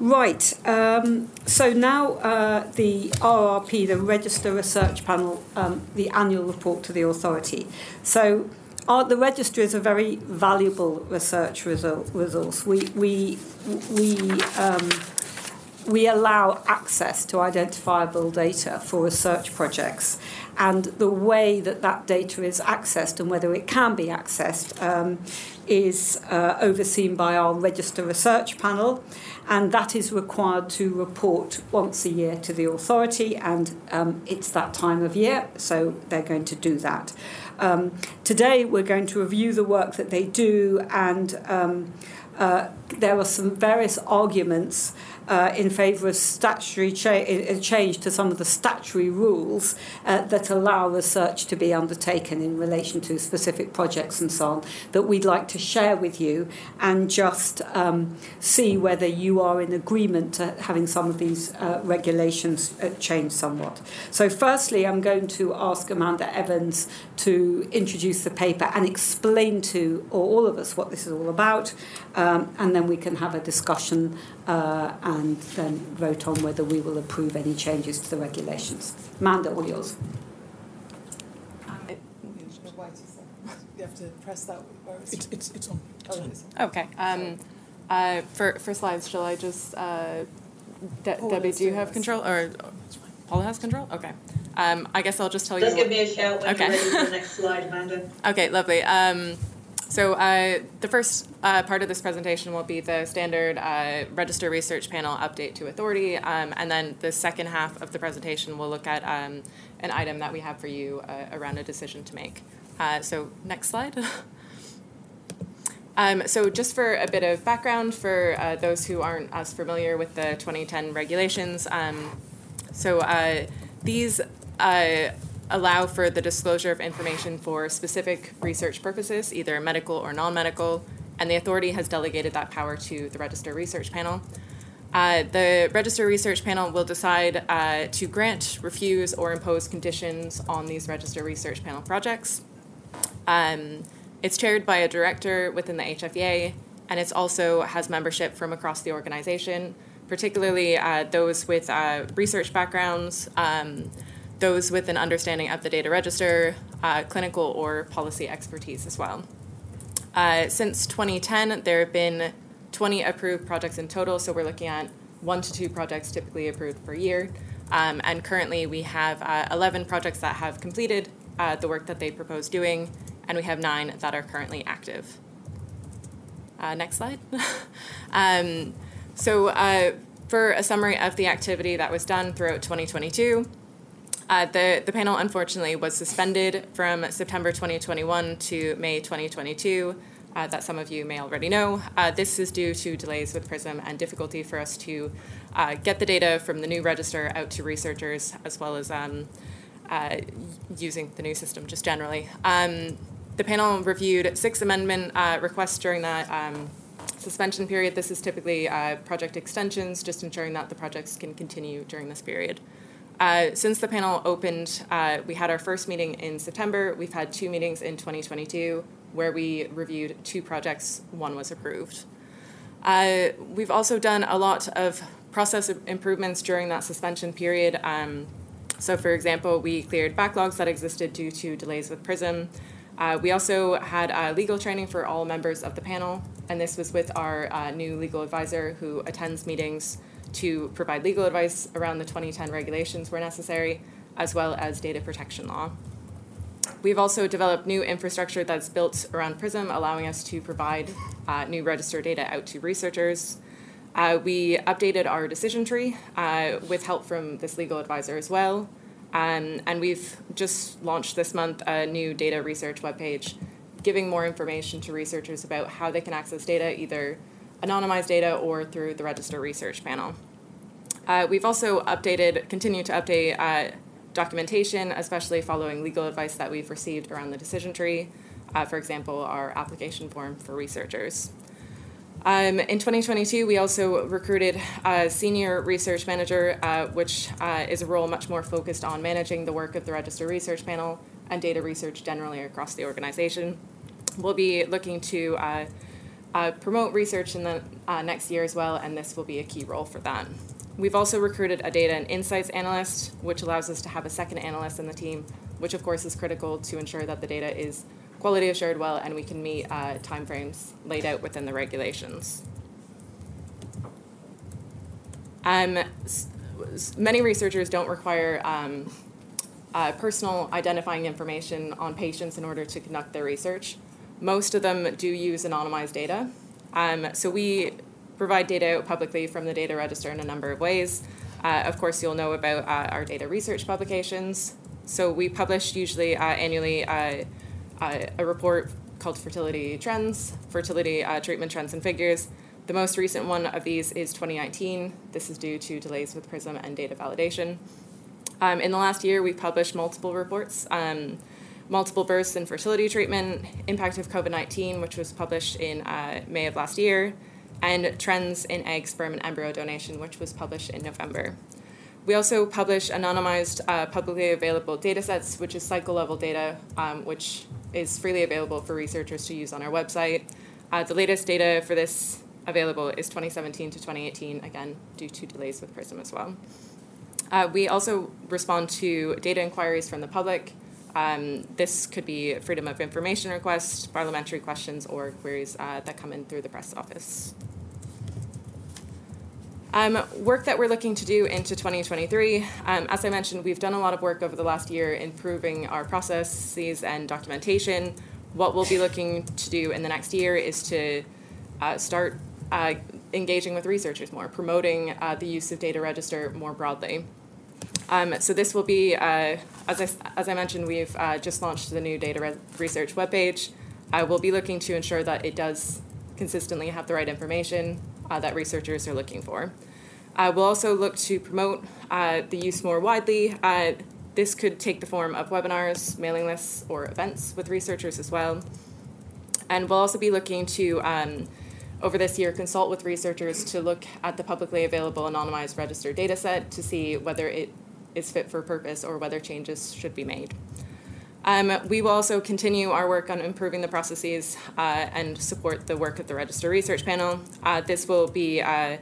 Right, um, so now uh, the R R P, the Register Research Panel, um, the annual report to the authority. So our, the Register is a very valuable research resource. We, we, we, um, we allow access to identifiable data for research projects, and the way that that data is accessed and whether it can be accessed um, is uh, overseen by our Register Research Panel, and that is required to report once a year to the authority, and um, it's that time of year, so they're going to do that. Um, today we're going to review the work that they do, and um, uh, there are some various arguments Uh, in favour of statutory cha change to some of the statutory rules uh, that allow research to be undertaken in relation to specific projects and so on, that we'd like to share with you and just um, see whether you are in agreement to having some of these uh, regulations uh, changed somewhat. So firstly, I'm going to ask Amanda Evans to introduce the paper and explain to all of us what this is all about, um, and then we can have a discussion uh, and then vote on whether we will approve any changes to the regulations. Amanda, all yours. You have to press that. It's, it's, it's on. Okay. Um, uh, for, for slides, shall I just... Uh, De Paula, Debbie, do you have control? Or Paula has control? Okay. Um, I guess I'll just tell you... Just give me a shout when okay. you're ready for the next slide, Amanda. Okay, lovely. Um, So uh, the first uh, part of this presentation will be the standard uh, Register Research Panel update to authority, um, and then the second half of the presentation will look at um, an item that we have for you uh, around a decision to make. Uh, so next slide. Um, so just for a bit of background for uh, those who aren't as familiar with the twenty ten regulations, um, so uh, these uh, allow for the disclosure of information for specific research purposes, either medical or non-medical, and the authority has delegated that power to the Register Research Panel. Uh, the Register Research Panel will decide uh, to grant, refuse, or impose conditions on these Register Research Panel projects. Um, it's chaired by a director within the H F E A, and it also has membership from across the organization, particularly uh, those with uh, research backgrounds, um, those with an understanding of the data register, uh, clinical or policy expertise as well. Uh, since twenty ten, there have been twenty approved projects in total, so we're looking at one to two projects typically approved per year. Um, and currently we have uh, eleven projects that have completed uh, the work that they proposed doing, and we have nine that are currently active. Uh, next slide. um, so uh, for a summary of the activity that was done throughout twenty twenty-two, Uh, the, the panel, unfortunately, was suspended from September twenty twenty-one to May twenty twenty-two uh, that some of you may already know. Uh, this is due to delays with PRISM and difficulty for us to uh, get the data from the new register out to researchers, as well as um, uh, using the new system just generally. Um, the panel reviewed six amendment uh, requests during that um, suspension period. This is typically uh, project extensions, just ensuring that the projects can continue during this period. Uh, since the panel opened, uh, we had our first meeting in September. We've had two meetings in twenty twenty-two where we reviewed two projects. One was approved. Uh, we've also done a lot of process improvements during that suspension period. Um, so, for example, we cleared backlogs that existed due to delays with PRISM. Uh, we also had uh, legal training for all members of the panel, and this was with our uh, new legal advisor who attends meetings to provide legal advice around the twenty ten regulations where necessary, as well as data protection law. We've also developed new infrastructure that's built around PRISM, allowing us to provide uh, new register data out to researchers. Uh, we updated our decision tree uh, with help from this legal advisor as well. Um, and we've just launched this month a new data research webpage, giving more information to researchers about how they can access data, either anonymized data or through the Register Research Panel. Uh, we've also updated, continue to update uh, documentation, especially following legal advice that we've received around the decision tree, uh, for example, our application form for researchers. Um, in twenty twenty-two, we also recruited a senior research manager, uh, which uh, is a role much more focused on managing the work of the Register Research Panel and data research generally across the organization. We'll be looking to uh, Uh, promote research in the uh, next year as well, and this will be a key role for that. We've also recruited a data and insights analyst, which allows us to have a second analyst in the team, which of course is critical to ensure that the data is quality assured well and we can meet uh, timeframes laid out within the regulations. Um, many researchers don't require um, uh, personal identifying information on patients in order to conduct their research. Most of them do use anonymized data. Um, so we provide data out publicly from the data register in a number of ways. Uh, of course, you'll know about uh, our data research publications. So we publish usually uh, annually uh, uh, a report called Fertility Trends, Fertility uh, Treatment Trends and Figures. The most recent one of these is twenty nineteen. This is due to delays with PRISM and data validation. Um, in the last year, we've published multiple reports. Um, Multiple births and fertility treatment, impact of COVID nineteen, which was published in uh, May of last year, and trends in egg, sperm, and embryo donation, which was published in November. We also publish anonymized uh, publicly available data sets, which is cycle-level data, um, which is freely available for researchers to use on our website. Uh, the latest data for this available is twenty seventeen to twenty eighteen, again, due to delays with PRISM as well. Uh, we also respond to data inquiries from the public. Um, this could be freedom of information requests, parliamentary questions, or queries uh, that come in through the press office. Um, work that we're looking to do into twenty twenty-three. Um, as I mentioned, we've done a lot of work over the last year improving our processes and documentation. What we'll be looking to do in the next year is to uh, start uh, engaging with researchers more, promoting uh, the use of data register more broadly. Um, so this will be, uh, as, I, as I mentioned, we've uh, just launched the new data re research webpage. Uh, we'll be looking to ensure that it does consistently have the right information uh, that researchers are looking for. Uh, we'll also look to promote uh, the use more widely. Uh, this could take the form of webinars, mailing lists, or events with researchers as well. And we'll also be looking to, um, over this year, consult with researchers to look at the publicly available anonymized register data set to see whether it is fit for purpose or whether changes should be made. Um, we will also continue our work on improving the processes uh, and support the work of the Register Research Panel. Uh, this will be uh,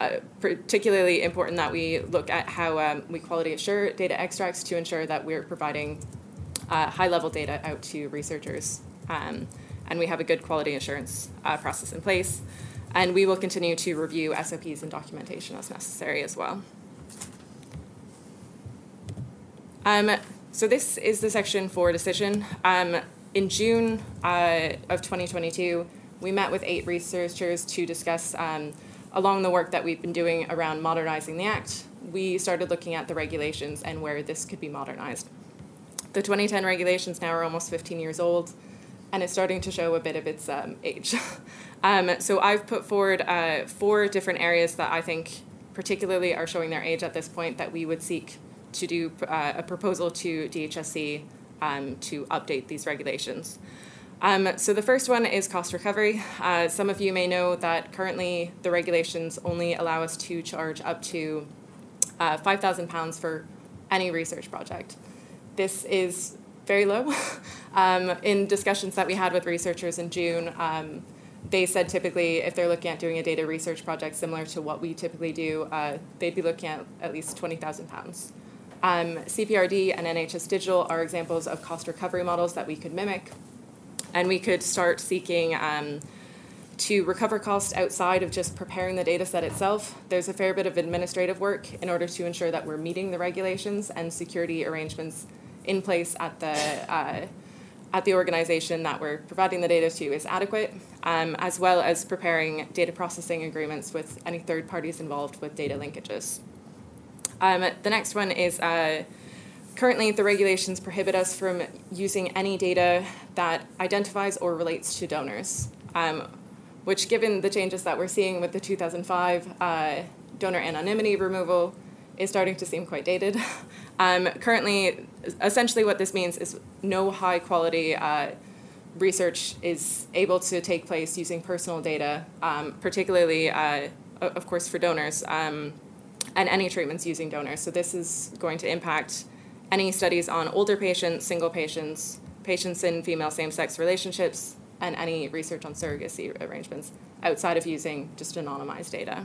uh, particularly important that we look at how um, we quality assure data extracts to ensure that we're providing uh, high-level data out to researchers, um, and we have a good quality assurance uh, process in place. And we will continue to review S O Ps and documentation as necessary as well. Um, so this is the section for decision. Um, in June uh, of twenty twenty-two, we met with eight researchers to discuss um, along the work that we've been doing around modernizing the Act. We started looking at the regulations and where this could be modernized. The twenty ten regulations now are almost fifteen years old. and it's starting to show a bit of its um, age. um, so I've put forward uh, four different areas that I think particularly are showing their age at this point that we would seek to do uh, a proposal to D H S C um, to update these regulations. Um, so the first one is cost recovery. Uh, some of you may know that currently the regulations only allow us to charge up to uh, five thousand pounds for any research project. This is very low. um, in discussions that we had with researchers in June, um, they said typically if they're looking at doing a data research project similar to what we typically do, uh, they'd be looking at at least twenty thousand pounds. Um, C P R D and N H S Digital are examples of cost recovery models that we could mimic, and we could start seeking um, to recover costs outside of just preparing the data set itself. There's a fair bit of administrative work in order to ensure that we're meeting the regulations and security arrangements in place at the, uh, at the organization that we're providing the data to is adequate, um, as well as preparing data processing agreements with any third parties involved with data linkages. Um, the next one is uh, currently, the regulations prohibit us from using any data that identifies or relates to donors, um, which given the changes that we're seeing with the two thousand five uh, donor anonymity removal is starting to seem quite dated. Um, currently, essentially what this means is no high quality uh, research is able to take place using personal data, um, particularly, uh, of course, for donors, um, and any treatments using donors. So this is going to impact any studies on older patients, single patients, patients in female same-sex relationships, and any research on surrogacy arrangements outside of using just anonymized data.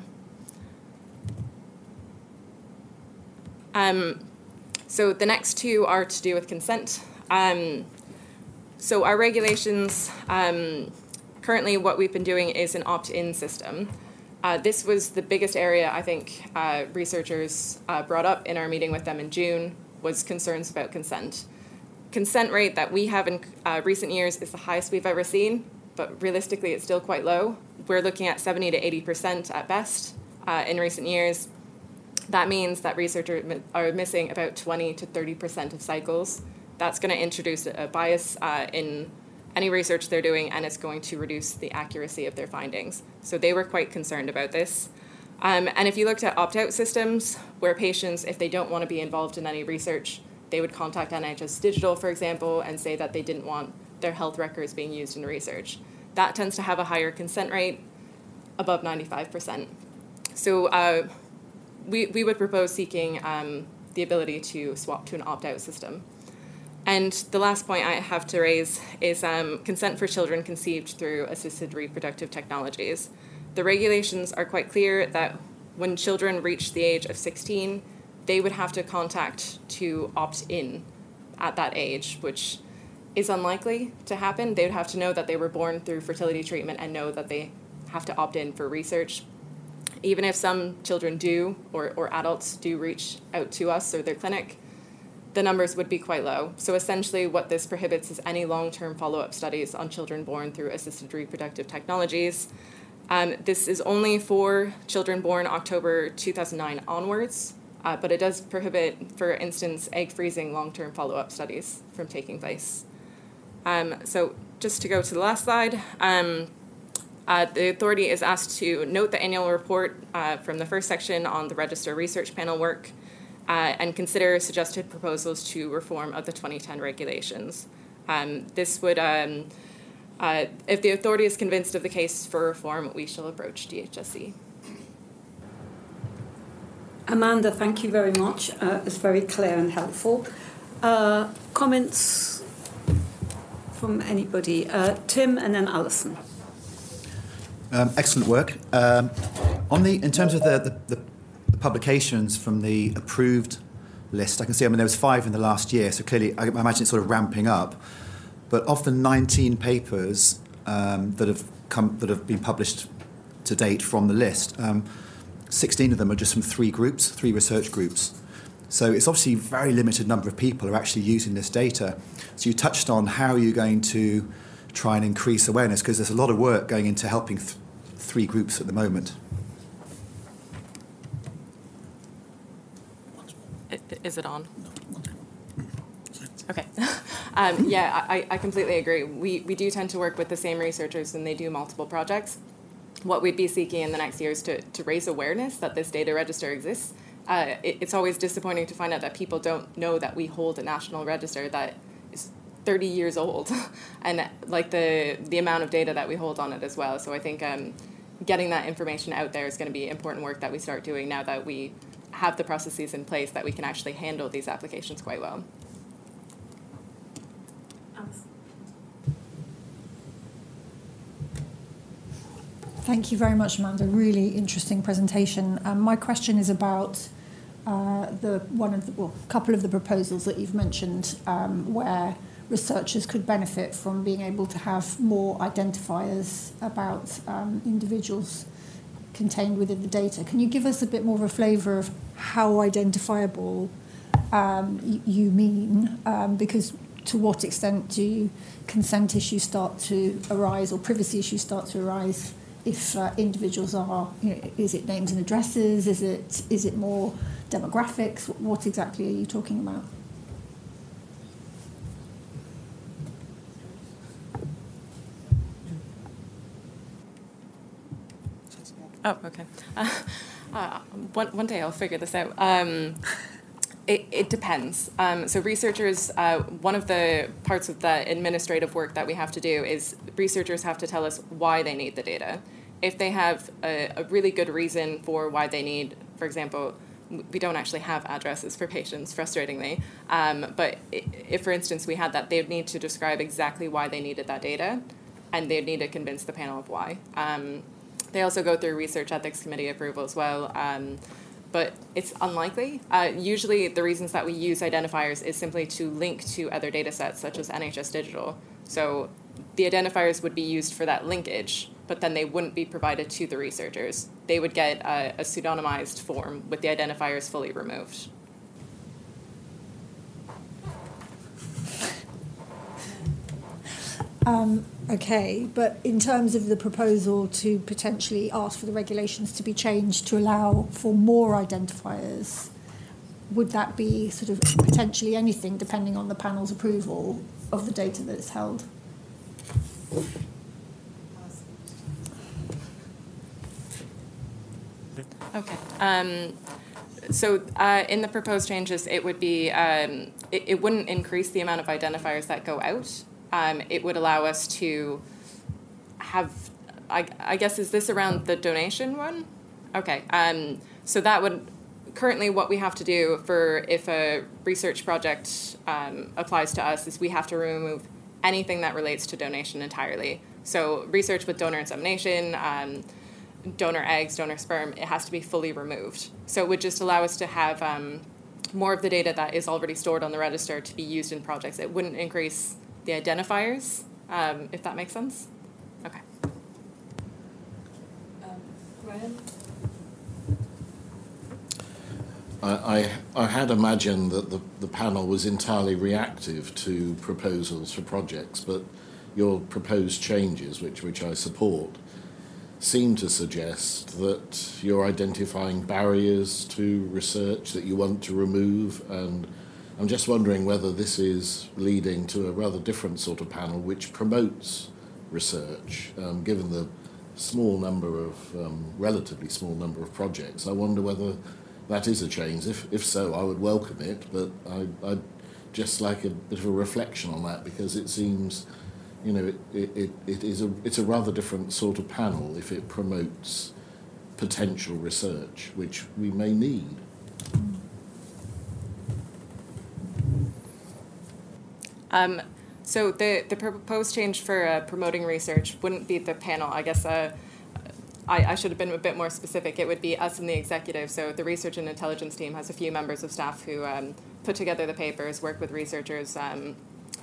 Um, so the next two are to do with consent. Um, so our regulations, um, currently what we've been doing is an opt-in system. Uh, this was the biggest area I think uh, researchers uh, brought up in our meeting with them in June, was concerns about consent. Consent rate that we have in uh, recent years is the highest we've ever seen, but realistically it's still quite low. We're looking at seventy to eighty percent at best uh, in recent years. That means that researchers are missing about twenty to thirty percent of cycles. That's going to introduce a bias uh, in any research they're doing, and it's going to reduce the accuracy of their findings. So they were quite concerned about this. Um, and if you looked at opt-out systems, where patients, if they don't want to be involved in any research, they would contact N H S Digital, for example, and say that they didn't want their health records being used in research. That tends to have a higher consent rate, above ninety-five percent. So uh, we, we would propose seeking um, the ability to swap to an opt-out system. And the last point I have to raise is um, consent for children conceived through assisted reproductive technologies. The regulations are quite clear that when children reach the age of sixteen, they would have to contact to opt in at that age, which is unlikely to happen. They would have to know that they were born through fertility treatment and know that they have to opt in for research. Even if some children do, or, or adults do reach out to us or their clinic, the numbers would be quite low. So essentially what this prohibits is any long-term follow-up studies on children born through assisted reproductive technologies. Um, this is only for children born October two thousand nine onwards, uh, but it does prohibit, for instance, egg freezing long-term follow-up studies from taking place. Um, so just to go to the last slide, um, uh, the authority is asked to note the annual report uh, from the first section on the Register Research Panel work uh, and consider suggested proposals to reform of the twenty ten regulations. Um, this would... Um, Uh, if the authority is convinced of the case for reform, we shall approach D H S C. Amanda, thank you very much. Uh, it's very clear and helpful. Uh, comments from anybody? Uh, Tim and then Alison. Um, excellent work. Um, on the, in terms of the, the, the publications from the approved list, I can see, I mean, there was five in the last year, so clearly I imagine it's sort of ramping up. But of the nineteen papers um, that have come, that have been published to date from the list, um, sixteen of them are just from three groups, three research groups. So it's obviously a very limited number of people are actually using this data. So you touched on how you're going to try and increase awareness, because there's a lot of work going into helping th three groups at the moment. Is it on? No. Okay. Um, yeah, I, I completely agree. We, we do tend to work with the same researchers and they do multiple projects. What we'd be seeking in the next year is to, to raise awareness that this data register exists. Uh, it, it's always disappointing to find out that people don't know that we hold a national register that is thirty years old, and like the, the amount of data that we hold on it as well. So I think um, getting that information out there is going to be important work that we start doing now that we have the processes in place that we can actually handle these applications quite well. Thank you very much, Amanda. Really interesting presentation. Um, my question is about uh, the one of the, well, a couple of the proposals that you've mentioned, um, where researchers could benefit from being able to have more identifiers about um, individuals contained within the data. Can you give us a bit more of a flavour of how identifiable um, you mean? Um, because to what extent do consent issues start to arise, or privacy issues start to arise? If uh, individuals are, you know, is it names and addresses? Is it is it more demographics? What exactly are you talking about? Oh, okay. Uh, uh, one one day I'll figure this out. Um, It, it depends. Um, so researchers, uh, one of the parts of the administrative work that we have to do is researchers have to tell us why they need the data. If they have a, a really good reason for why they need, for example, we don't actually have addresses for patients, frustratingly, um, but if, for instance, we had that, they'd need to describe exactly why they needed that data, and they'd need to convince the panel of why. Um, they also go through research ethics committee approval as well. Um, But it's unlikely. Uh, usually the reasons that we use identifiers is simply to link to other data sets, such as N H S Digital. So the identifiers would be used for that linkage, but then they wouldn't be provided to the researchers. They would get a, a pseudonymized form with the identifiers fully removed. Um, okay, but in terms of the proposal to potentially ask for the regulations to be changed to allow for more identifiers, would that be sort of potentially anything depending on the panel's approval of the data that's held? Okay. Um, So uh, in the proposed changes, it would be, um, it, it wouldn't increase the amount of identifiers that go out. Um, it would allow us to have, I, I guess, is this around the donation one? Okay. Um, so that would, currently what we have to do for if a research project um, applies to us is we have to remove anything that relates to donation entirely. So research with donor insemination, um, donor eggs, donor sperm, it has to be fully removed. So it would just allow us to have um, more of the data that is already stored on the register to be used in projects. It wouldn't increase the identifiers, um, if that makes sense. Okay. Um, Graham? I, I, I had imagined that the, the panel was entirely reactive to proposals for projects, but your proposed changes, which, which I support, seem to suggest that you're identifying barriers to research that you want to remove, and I'm just wondering whether this is leading to a rather different sort of panel which promotes research. Um, given the small number of, um, relatively small number of projects, I wonder whether that is a change. If, if so, I would welcome it, but I, I'd just like a bit of a reflection on that, because it seems, you know, it, it, it is a, it's a rather different sort of panel if it promotes potential research, which we may need. Um, so the, the proposed change for uh, promoting research wouldn't be the panel. I guess uh, I, I should have been a bit more specific. It would be us and the executive. So the research and intelligence team has a few members of staff who um, put together the papers, work with researchers um,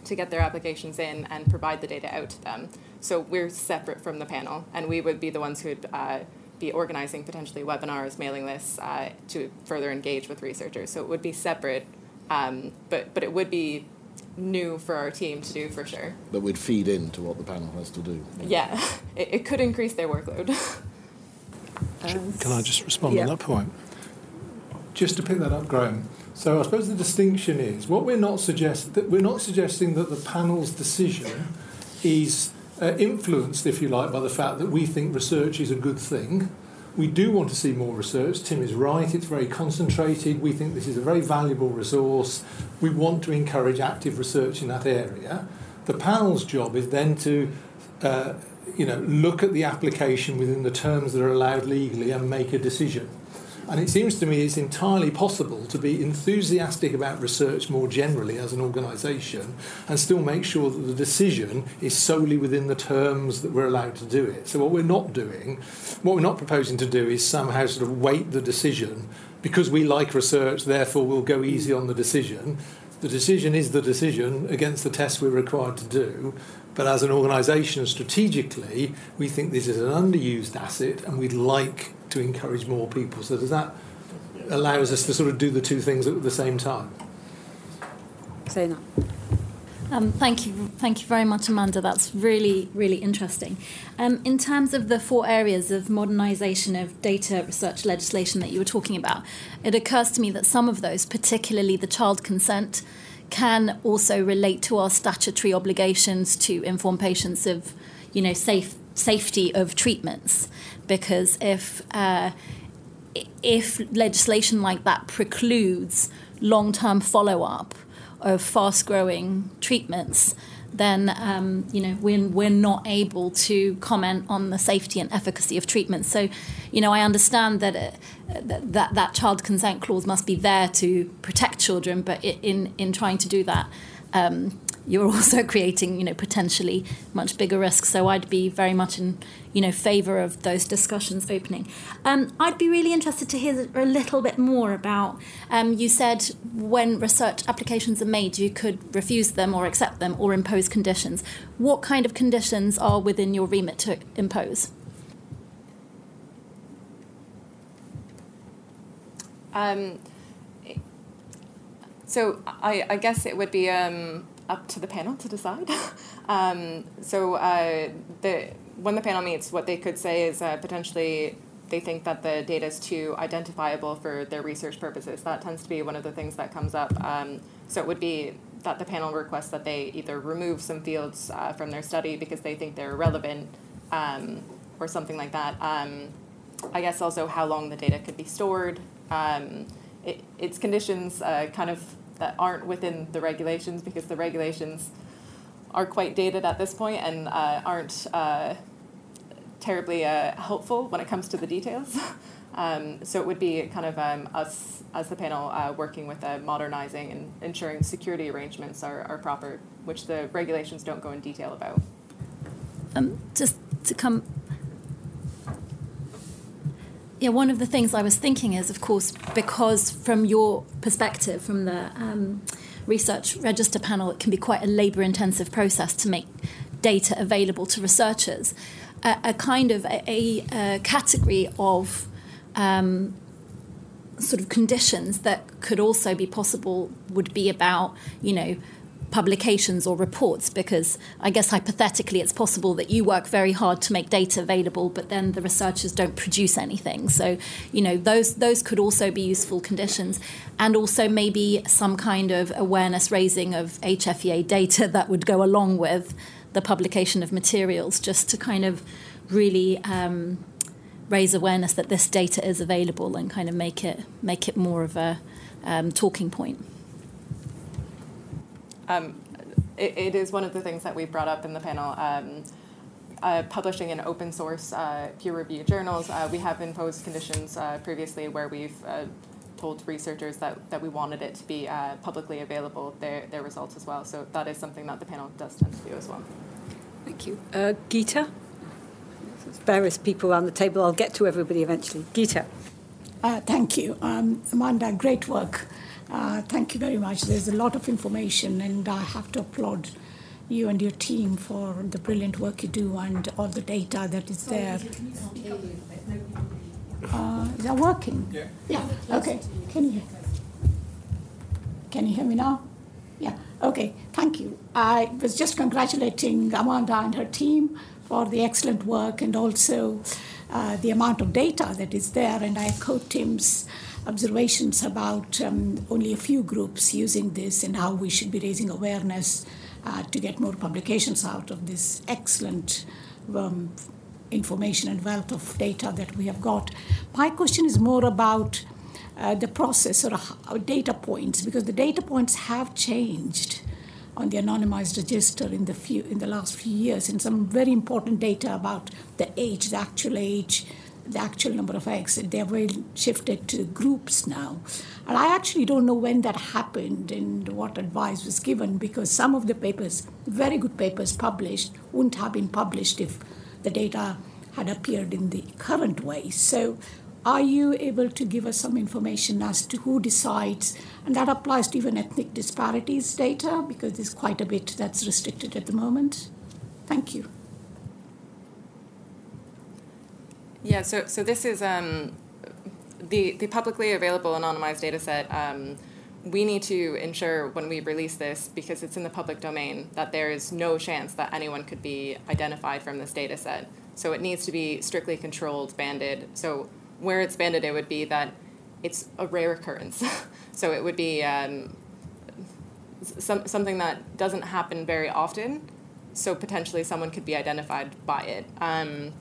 to get their applications in and provide the data out to them. So we're separate from the panel, and we would be the ones who would uh, be organizing potentially webinars, mailing lists uh, to further engage with researchers. So it would be separate, um, but, but it would be new for our team to do, for sure. That would feed into what the panel has to do. Yeah, it, it could increase their workload. Can I just respond yeah. on that point? Just to pick that up, Graham, So I suppose the distinction is what we're not suggest that we're not suggesting that the panel's decision is uh, influenced, if you like, by the fact that we think research is a good thing. We do want to see more research. Tim is right, it's very concentrated. We think this is a very valuable resource. We want to encourage active research in that area. The panel's job is then to uh, you know, look at the application within the terms that are allowed legally and make a decision. And it seems to me it's entirely possible to be enthusiastic about research more generally as an organisation and still make sure that the decision is solely within the terms that we're allowed to do it. So what we're not doing, what we're not proposing to do is somehow sort of weight the decision. Because we like research, therefore we'll go easy on the decision. The decision is the decision against the test we're required to do. But as an organisation, strategically, we think this is an underused asset and we'd like to encourage more people. So does that allows us to sort of do the two things at the same time? Zainab. Um, thank you, thank you very much, Amanda. That's really, really interesting. Um, in terms of the four areas of modernisation of data research legislation that you were talking about, it occurs to me that some of those, particularly the child consent, can also relate to our statutory obligations to inform patients of, you know, safe safety of treatments. Because if uh, if legislation like that precludes long-term follow-up of fast-growing treatments, then um, you know we're we're not able to comment on the safety and efficacy of treatments. So, you know, I understand that it, that that child consent clause must be there to protect children, but in in trying to do that, um, you're also creating, you know, potentially much bigger risks. So I'd be very much in, you know, favour of those discussions opening. Um, I'd be really interested to hear a little bit more about, um, you said when research applications are made, you could refuse them or accept them or impose conditions. What kind of conditions are within your remit to impose? Um, so I, I guess it would be... Um up to the panel to decide. um, so uh, the, when the panel meets, what they could say is uh, potentially they think that the data is too identifiable for their research purposes. That tends to be one of the things that comes up. Um, so it would be that the panel requests that they either remove some fields uh, from their study because they think they're irrelevant, um, or something like that. Um, I guess also how long the data could be stored. Um, it, it's conditions uh, kind of that aren't within the regulations, because the regulations are quite dated at this point and uh, aren't uh, terribly uh, helpful when it comes to the details. um, so it would be kind of um, us as the panel uh, working with uh, modernizing and ensuring security arrangements are, are proper, which the regulations don't go in detail about. Um, just to come... Yeah, one of the things I was thinking is, of course, because from your perspective, from the um, research register panel, it can be quite a labour-intensive process to make data available to researchers. A, a kind of a, a category of um, sort of conditions that could also be possible would be about, you know, publications or reports, because I guess hypothetically it's possible that you work very hard to make data available, but then the researchers don't produce anything. So, you know, those those could also be useful conditions, and also maybe some kind of awareness raising of H F E A data that would go along with the publication of materials, just to kind of really um, raise awareness that this data is available and kind of make it make it more of a um, talking point. Um, it, it is one of the things that we brought up in the panel, um, uh, publishing in open source uh, peer-reviewed journals. Uh, we have imposed conditions uh, previously where we've uh, told researchers that, that we wanted it to be uh, publicly available, their, their results as well. So that is something that the panel does tend to do as well. Thank you. Uh, Geeta? There's various people around the table. I'll get to everybody eventually. Geeta. Uh, thank you. Um, Amanda, great work. Uh, thank you very much. There's a lot of information, and I have to applaud you and your team for the brilliant work you do and all the data that is there. Uh, is that working? Yeah. Yeah. Okay. Can you can you hear me now? Yeah. Okay. Thank you. I was just congratulating Amanda and her team for the excellent work, and also uh, the amount of data that is there. And I echo Tim's observations about um, only a few groups using this and how we should be raising awareness uh, to get more publications out of this excellent um, information and wealth of data that we have got. My question is more about uh, the process or uh, data points, because the data points have changed on the anonymized register in the few in the last few years, and some very important data about the age, the actual age, the actual number of eggs. They have really shifted to groups now. And I actually don't know when that happened and what advice was given, because some of the papers, very good papers published, wouldn't have been published if the data had appeared in the current way. So are you able to give us some information as to who decides? And that applies to even ethnic disparities data, because there's quite a bit that's restricted at the moment. Thank you. Yeah, so, so this is um, the, the publicly available anonymized data set. Um, we need to ensure when we release this, because it's in the public domain, that there is no chance that anyone could be identified from this data set. So it needs to be strictly controlled, banded. So where it's banded, it would be that it's a rare occurrence. So it would be um, some, something that doesn't happen very often, so potentially someone could be identified by it. Um,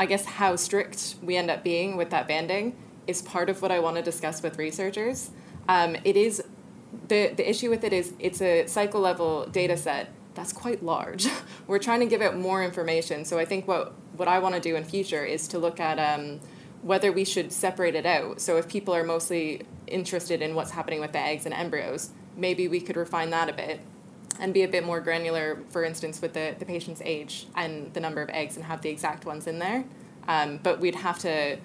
I guess how strict we end up being with that banding is part of what I want to discuss with researchers. Um, it is, the, the issue with it is it's a cycle level data set that's quite large. We're trying to give it more information. So I think what, what I want to do in future is to look at um, whether we should separate it out. So if people are mostly interested in what's happening with the eggs and embryos, maybe we could refine that a bit and be a bit more granular, for instance, with the, the patient's age and the number of eggs, and have the exact ones in there. Um, but we'd have to,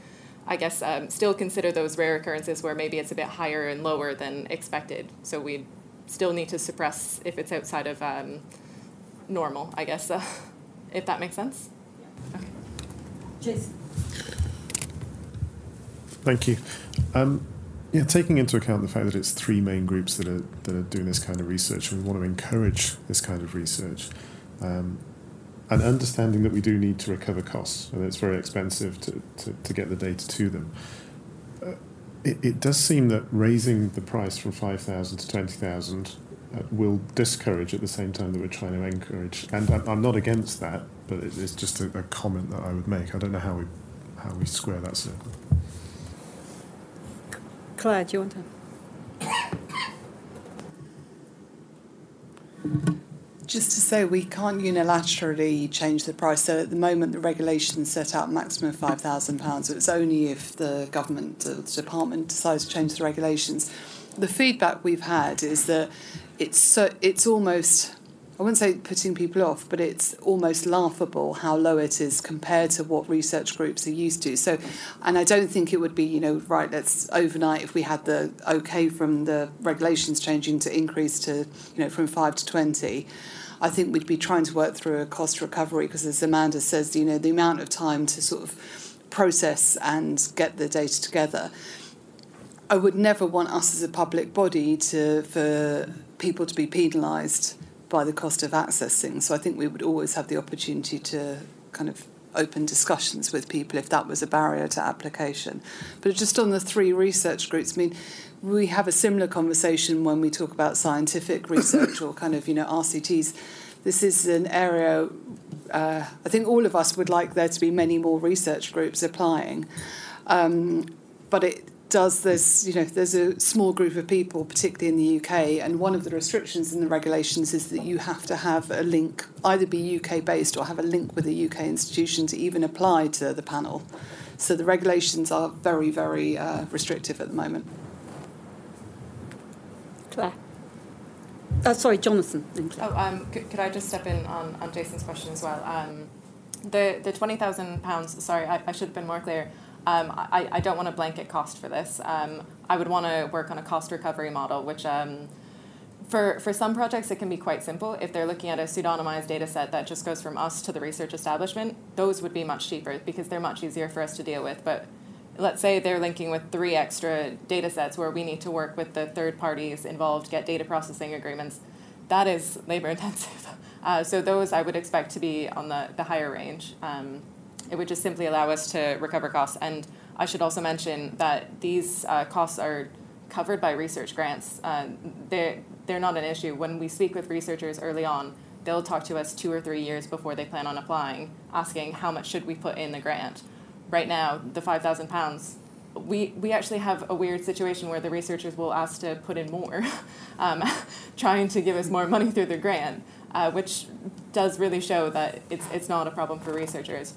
I guess, um, still consider those rare occurrences where maybe it's a bit higher and lower than expected. So we'd still need to suppress if it's outside of um, normal, I guess, uh, if that makes sense. Okay. Jason. Thank you. Um, Yeah, taking into account the fact that it's three main groups that are that are doing this kind of research, and we want to encourage this kind of research, um, and understanding that we do need to recover costs, and it's very expensive to, to, to get the data to them. Uh, it, it does seem that raising the price from five thousand to twenty thousand uh, will discourage, at the same time that we're trying to encourage. And I'm, I'm not against that, but it, it's just a, a comment that I would make. I don't know how we how we square that circle. Claire, do you want to? Just to say, we can't unilaterally change the price. So at the moment, the regulations set out maximum of five thousand pounds. So it's only if the government, the department, decides to change the regulations. The feedback we've had is that it's so, it's almost, I wouldn't say putting people off, but it's almost laughable how low it is compared to what research groups are used to. So, and I don't think it would be, you know, right, let's overnight, if we had the okay from the regulations changing to increase to, you know, from five to twenty, I think we'd be trying to work through a cost recovery, because as Amanda says, you know, the amount of time to sort of process and get the data together. I would never want us as a public body to, for people to be penalised by the cost of accessing. So I think we would always have the opportunity to kind of open discussions with people if that was a barrier to application. But just on the three research groups, I mean, we have a similar conversation when we talk about scientific research or kind of, you know, R C Ts. This is an area, uh, I think all of us would like there to be many more research groups applying. Um, but it does this, you know, there's a small group of people, particularly in the U K, and one of the restrictions in the regulations is that you have to have a link, either be U K-based or have a link with a U K institution to even apply to the panel. So the regulations are very, very uh, restrictive at the moment. Claire. Oh, sorry, Jonathan. And Claire. Oh, um, could, could I just step in on, on Jason's question as well? Um, the the twenty thousand pounds, sorry, I, I should have been more clear. Um, I, I don't want a blanket cost for this. Um, I would want to work on a cost recovery model, which um, for, for some projects it can be quite simple. If they're looking at a pseudonymized data set that just goes from us to the research establishment, those would be much cheaper because they're much easier for us to deal with. But let's say they're linking with three extra data sets where we need to work with the third parties involved, get data processing agreements. That is labor intensive. Uh, so those I would expect to be on the, the higher range. Um, It would just simply allow us to recover costs. And I should also mention that these uh, costs are covered by research grants. Uh, they're, they're not an issue. When we speak with researchers early on, they'll talk to us two or three years before they plan on applying, asking how much should we put in the grant. Right now, the five thousand pounds, we, we actually have a weird situation where the researchers will ask to put in more, um, trying to give us more money through the grant, uh, which does really show that it's, it's not a problem for researchers.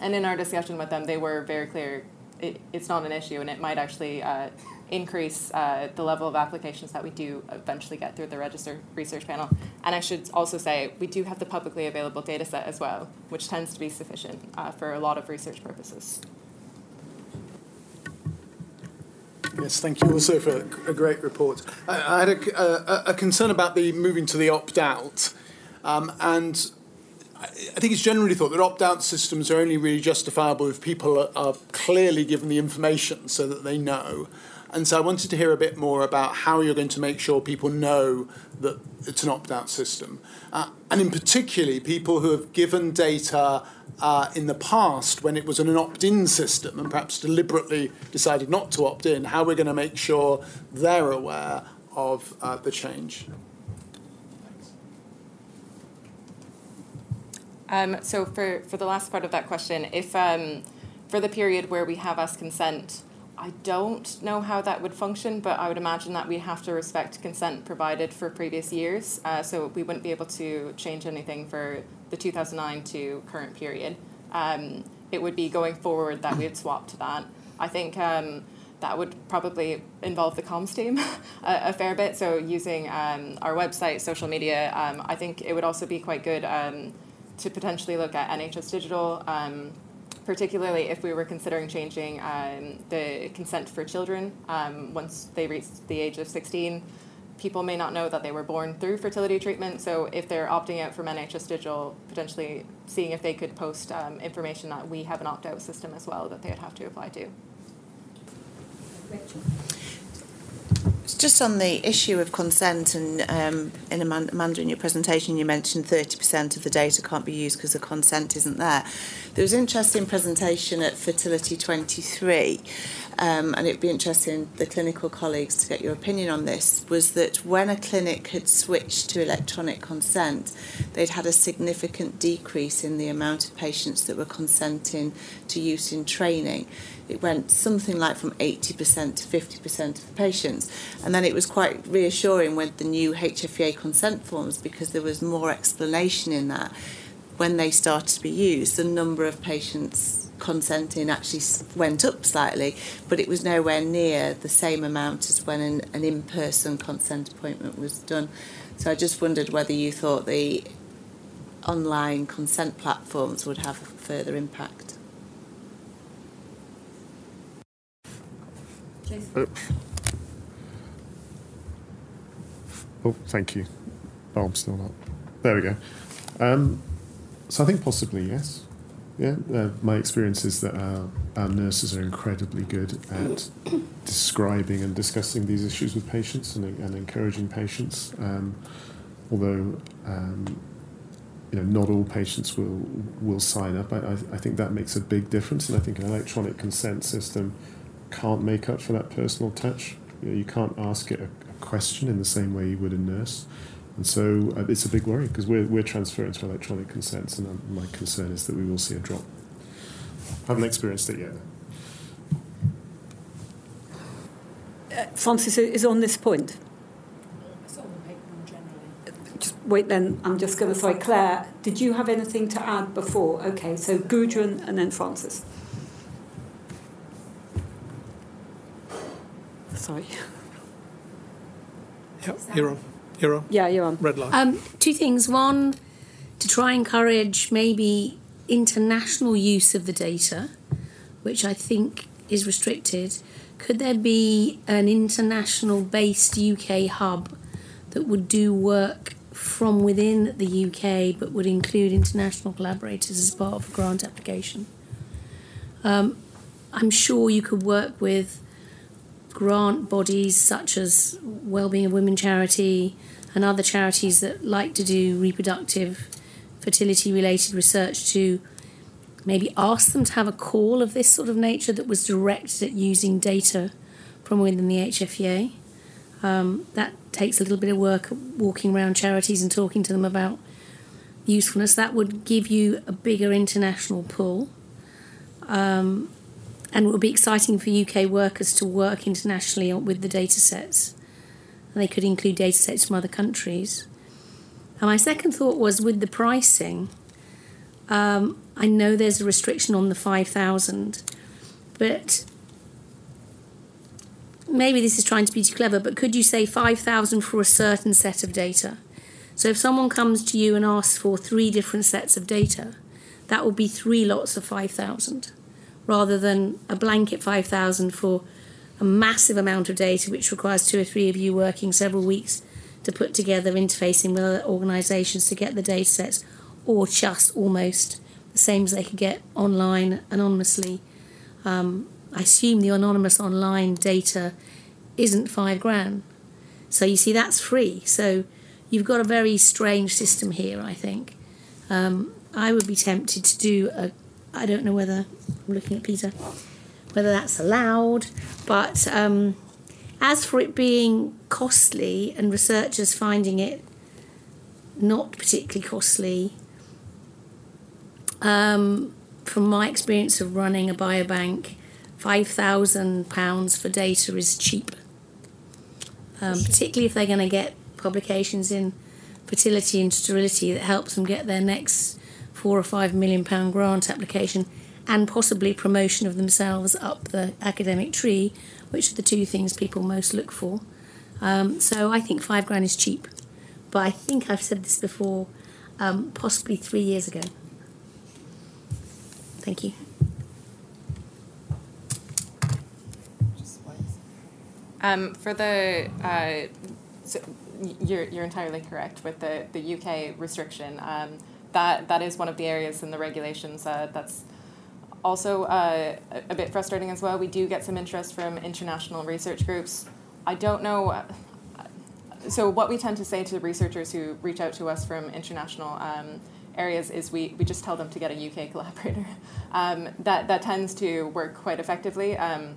And in our discussion with them, they were very clear it, it's not an issue, and it might actually uh, increase uh, the level of applications that we do eventually get through the Register Research Panel. And I should also say, we do have the publicly available data set as well, which tends to be sufficient uh, for a lot of research purposes. Yes, thank you also for a great report. I, I had a, a, a concern about the moving to the opt-out, um, and I think it's generally thought that opt-out systems are only really justifiable if people are, are clearly given the information so that they know. And so I wanted to hear a bit more about how you're going to make sure people know that it's an opt-out system. Uh, and in particularly, people who have given data uh, in the past when it was an opt-in system and perhaps deliberately decided not to opt in, how we're going to make sure they're aware of uh, the change. Um, so for, for the last part of that question, if um, for the period where we have asked consent, I don't know how that would function, but I would imagine that we have to respect consent provided for previous years. Uh, so we wouldn't be able to change anything for the two thousand nine to current period. Um, it would be going forward that we would swap to that. I think um, that would probably involve the comms team a, a fair bit. So using um, our website, social media, um, I think it would also be quite good um, to potentially look at N H S Digital, um, particularly if we were considering changing um, the consent for children. Um, once they reach the age of sixteen, people may not know that they were born through fertility treatment, so if they're opting out from N H S Digital, potentially seeing if they could post um, information that we have an opt-out system as well that they'd have to apply to. Rachel. Just on the issue of consent, and um, in Amanda, in your presentation, you mentioned thirty percent of the data can't be used because the consent isn't there. There was an interesting presentation at Fertility twenty-three, um, and it'd be interesting, the clinical colleagues, to get your opinion on this, was that when a clinic had switched to electronic consent, they'd had a significant decrease in the amount of patients that were consenting to use in training. It went something like from eighty percent to fifty percent of the patients. And then it was quite reassuring with the new H F E A consent forms, because there was more explanation in that. When they started to be used, the number of patients consenting actually went up slightly, but it was nowhere near the same amount as when an, an in-person consent appointment was done. So I just wondered whether you thought the online consent platforms would have a further impact. Jason. Oh, thank you. Oh, I'm still not. There we go. Um, so I think possibly yes. Yeah, uh, my experience is that our, our nurses are incredibly good at describing and discussing these issues with patients and, and encouraging patients. Um, although, um, you know, not all patients will will sign up. I, I, I think that makes a big difference, and I think an electronic consent system can't make up for that personal touch. You know, you can't ask it a question in the same way you would a nurse, and so uh, it's a big worry, because we're, we're transferring to electronic consents, and um, my concern is that we will see a drop. I haven't experienced it yet. Uh, Francis is on this point. It's on the paper generally. Just wait then, I'm just going to say, Claire, did you have anything to add before? Okay, so Gudrun and then Francis. Sorry. Yeah, you're on. You're on. Yeah, you're on. Red light. Um, two things. One, to try and encourage maybe international use of the data, which I think is restricted. Could there be an international-based U K hub that would do work from within the U K but would include international collaborators as part of a grant application? Um, I'm sure you could work with grant bodies such as Wellbeing of Women Charity and other charities that like to do reproductive fertility related research to maybe ask them to have a call of this sort of nature that was directed at using data from within the H F E A. Um, that takes a little bit of work, walking around charities and talking to them about usefulness. That would give you a bigger international pull. Um, and it would be exciting for U K workers to work internationally with the data sets. And they could include data sets from other countries. And my second thought was with the pricing, um, I know there's a restriction on the five thousand, but maybe this is trying to be too clever, but could you say five thousand for a certain set of data? So if someone comes to you and asks for three different sets of data, that will be three lots of five thousand, rather than a blanket five thousand for a massive amount of data, which requires two or three of you working several weeks to put together, interfacing with other organisations to get the data sets, or just almost the same as they could get online anonymously. Um, I assume the anonymous online data isn't five grand. So you see, that's free. So you've got a very strange system here, I think. Um, I would be tempted to do a... I don't know whether... I'm looking at Peter. Whether that's allowed. But um, as for it being costly and researchers finding it not particularly costly, um, from my experience of running a biobank, five thousand pounds for data is cheap, um, particularly if they're going to get publications in fertility and sterility that helps them get their next four or five million pound grant application and possibly promotion of themselves up the academic tree, which are the two things people most look for. Um, so I think five grand is cheap, but I think I've said this before, um, possibly three years ago. Thank you. Um, for the, uh, so you're, you're entirely correct with the, the U K restriction. Um, that, that is one of the areas in the regulations uh, that's also uh, a bit frustrating as well. We do get some interest from international research groups. I don't know, so what we tend to say to researchers who reach out to us from international um, areas is we, we just tell them to get a U K collaborator. Um, that, that tends to work quite effectively. Um,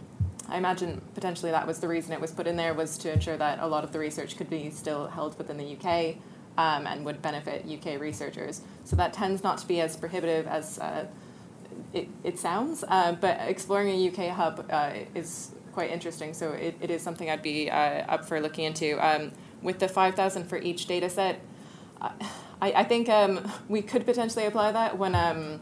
I imagine potentially that was the reason it was put in there, was to ensure that a lot of the research could be still held within the U K um, and would benefit U K researchers. So that tends not to be as prohibitive as uh, it, it sounds, uh, but exploring a U K hub uh, is quite interesting, so it, it is something I'd be uh, up for looking into. Um, with the five thousand for each data set, I, I think um, we could potentially apply that when um,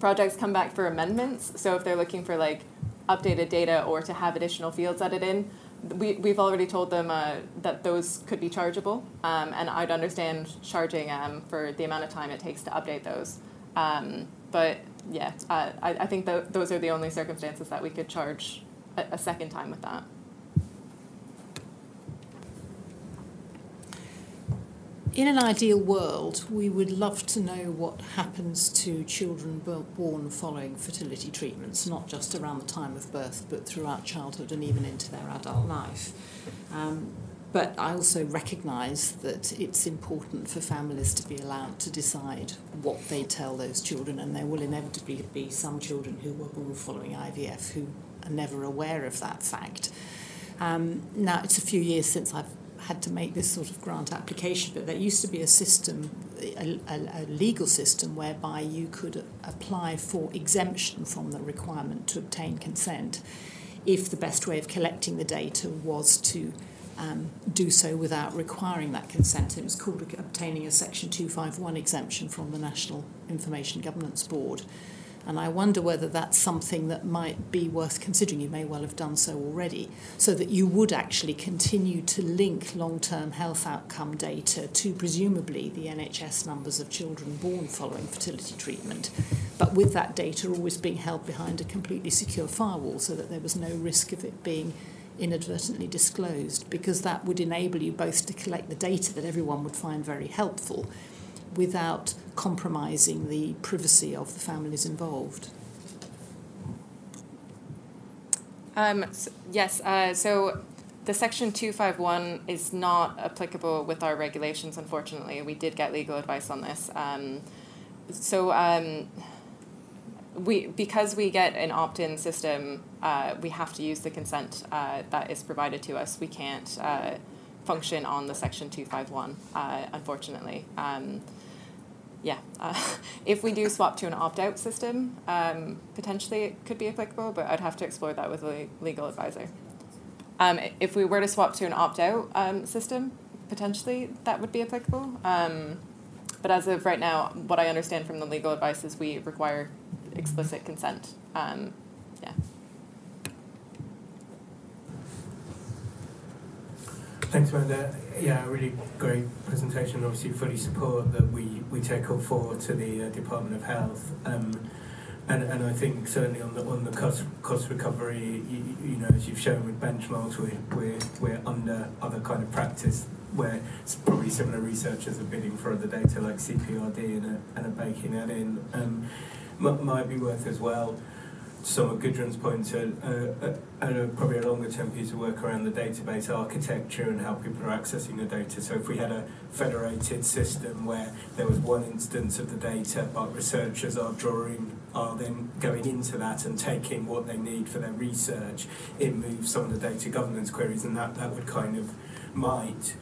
projects come back for amendments, so if they're looking for like updated data or to have additional fields added in, we, we've already told them uh, that those could be chargeable, um, and I'd understand charging um, for the amount of time it takes to update those. Um, but yeah, uh, I, I think that those are the only circumstances that we could charge a, a second time with that. In an ideal world, we would love to know what happens to children born following fertility treatments, not just around the time of birth, but throughout childhood and even into their adult life. Um, but I also recognise that it's important for families to be allowed to decide what they tell those children, and there will inevitably be some children who were born following I V F who are never aware of that fact. Um, now, it's a few years since I've had to make this sort of grant application, but there used to be a system, a, a, a legal system, whereby you could apply for exemption from the requirement to obtain consent if the best way of collecting the data was to um, do so without requiring that consent. It was called obtaining a Section two fifty-one exemption from the National Information Governance Board. And I wonder whether that's something that might be worth considering. You may well have done so already, so that you would actually continue to link long-term health outcome data to presumably the N H S numbers of children born following fertility treatment, but with that data always being held behind a completely secure firewall so that there was no risk of it being inadvertently disclosed, because that would enable you both to collect the data that everyone would find very helpful without compromising the privacy of the families involved. Um, so, yes, uh, so the Section two fifty-one is not applicable with our regulations, unfortunately. We did get legal advice on this. Um, so um, we because we get an opt-in system, uh, we have to use the consent uh, that is provided to us. We can't uh, function on the Section two fifty-one, uh, unfortunately. Um, yeah, uh, if we do swap to an opt-out system, um, potentially it could be applicable, but I'd have to explore that with a legal advisor. Um, if we were to swap to an opt-out um, system, potentially that would be applicable. Um, but as of right now, what I understand from the legal advice is we require explicit consent. Um, yeah. Thanks, Amanda. Yeah, really great presentation. Obviously, fully support that we, we take all forward to the uh, Department of Health. Um, and, and I think certainly on the on the cost, cost recovery, you, you know, as you've shown with benchmarks, we're, we're, we're under other kind of practice where probably similar researchers are bidding for other data like C P R D and are, and are baking that in. Um, might be worth as well, some of Gudrun's points at uh, uh, probably a longer term piece of work around the database architecture and how people are accessing the data. So if we had a federated system where there was one instance of the data, but researchers are drawing, are then going into that and taking what they need for their research, it moves some of the data governance queries, and that, that would kind of might,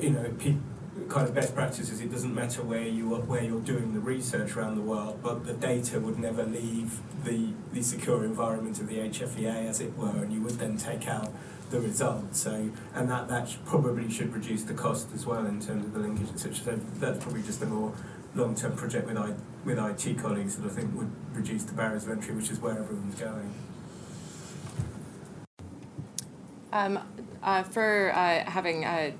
you know, people kind of best practices. It doesn't matter where you are, where you're doing the research around the world, but the data would never leave the the secure environment of the H F E A, as it were, and you would then take out the results. So, and that that probably should reduce the cost as well in terms of the linkage and such. So that's probably just a more long-term project with I with I T colleagues that I think would reduce the barriers of entry, which is where everyone's going. Um, uh, for uh, having. Uh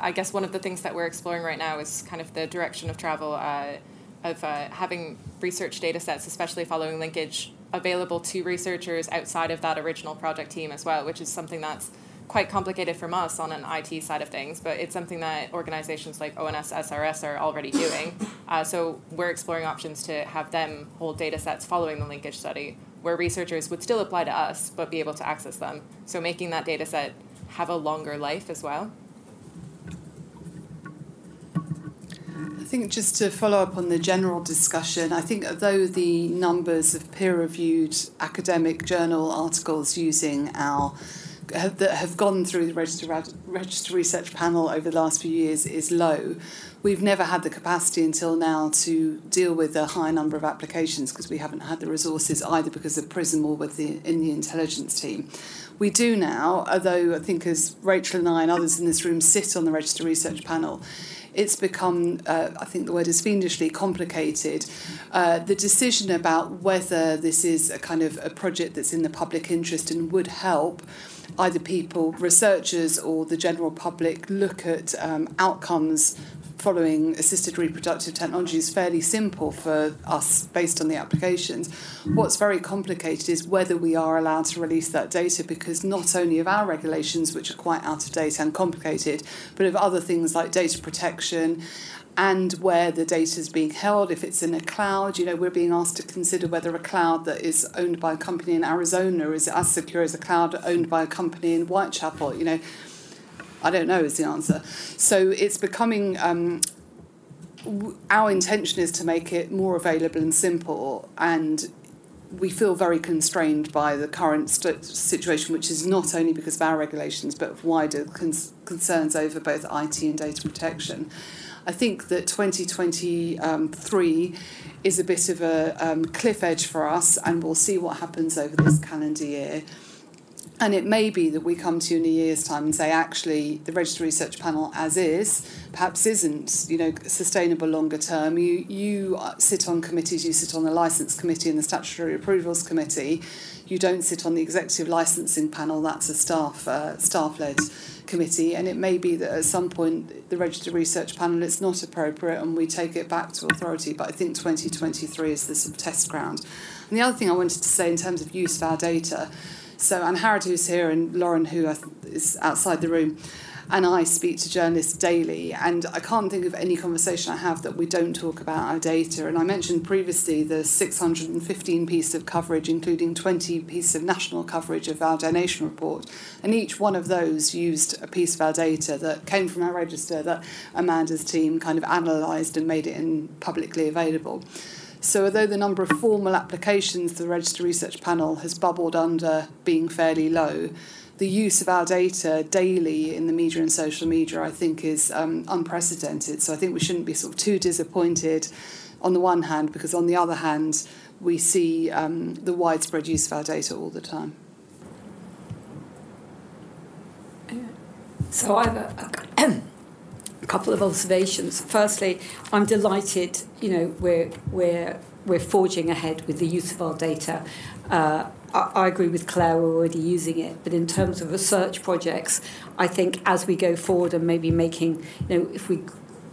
I guess one of the things that we're exploring right now is kind of the direction of travel uh, of uh, having research data sets, especially following linkage, available to researchers outside of that original project team as well, which is something that's quite complicated from us on an I T side of things, but it's something that organizations like O N S, S R S are already doing. Uh, so we're exploring options to have them hold data sets following the linkage study, where researchers would still apply to us, but be able to access them. So making that data set have a longer life as well. I think just to follow up on the general discussion, I think although the numbers of peer-reviewed academic journal articles using our have, that have gone through the Register, Register Research Panel over the last few years is low, we've never had the capacity until now to deal with a high number of applications because we haven't had the resources either because of PRISM or with the in the intelligence team. We do now, although I think as Rachel and I and others in this room sit on the Register Research Panel, it's become, uh, I think the word is fiendishly complicated. Uh, the decision about whether this is a kind of a project that's in the public interest and would help either people, researchers, or the general public look at um, outcomes following assisted reproductive technology is fairly simple for us based on the applications. What's very complicated is whether we are allowed to release that data because not only of our regulations, which are quite out of date and complicated, but of other things like data protection and where the data is being held. If it's in a cloud, you know, we're being asked to consider whether a cloud that is owned by a company in Arizona is as secure as a cloud owned by a company in Whitechapel, you know. I don't know is the answer. So it's becoming, um, w our intention is to make it more available and simple, and we feel very constrained by the current st situation, which is not only because of our regulations, but of wider cons concerns over both I T and data protection. I think that twenty twenty-three is a bit of a um, cliff edge for us, and we'll see what happens over this calendar year. And it may be that we come to you in a year's time and say, actually, the Register Research Panel as is, perhaps isn't, you know, sustainable longer term. You, you sit on committees, you sit on the Licence Committee and the Statutory Approvals Committee. You don't sit on the Executive Licensing Panel. That's a staff, uh, staff-led committee. And it may be that at some point, the Register Research Panel, it's not appropriate and we take it back to authority. But I think twenty twenty-three is the sort of test ground. And the other thing I wanted to say in terms of use of our data, so Anne Harrod, who's here, and Lauren, who is outside the room, and I speak to journalists daily, and I can't think of any conversation I have that we don't talk about our data. And I mentioned previously the six hundred fifteen pieces of coverage, including twenty pieces of national coverage of our donation report, and each one of those used a piece of our data that came from our register that Amanda's team kind of analysed and made it in publicly available. So although the number of formal applications to the Register Research Panel has bubbled under being fairly low, the use of our data daily in the media and social media, I think, is um, unprecedented. So I think we shouldn't be sort of too disappointed on the one hand, because on the other hand, we see um, the widespread use of our data all the time. So I have a, a couple of observations. Firstly, I'm delighted, you know, we're, we're, we're forging ahead with the use of our data. Uh, I, I agree with Claire, we're already using it. But in terms of research projects, I think as we go forward and maybe making, you know, if we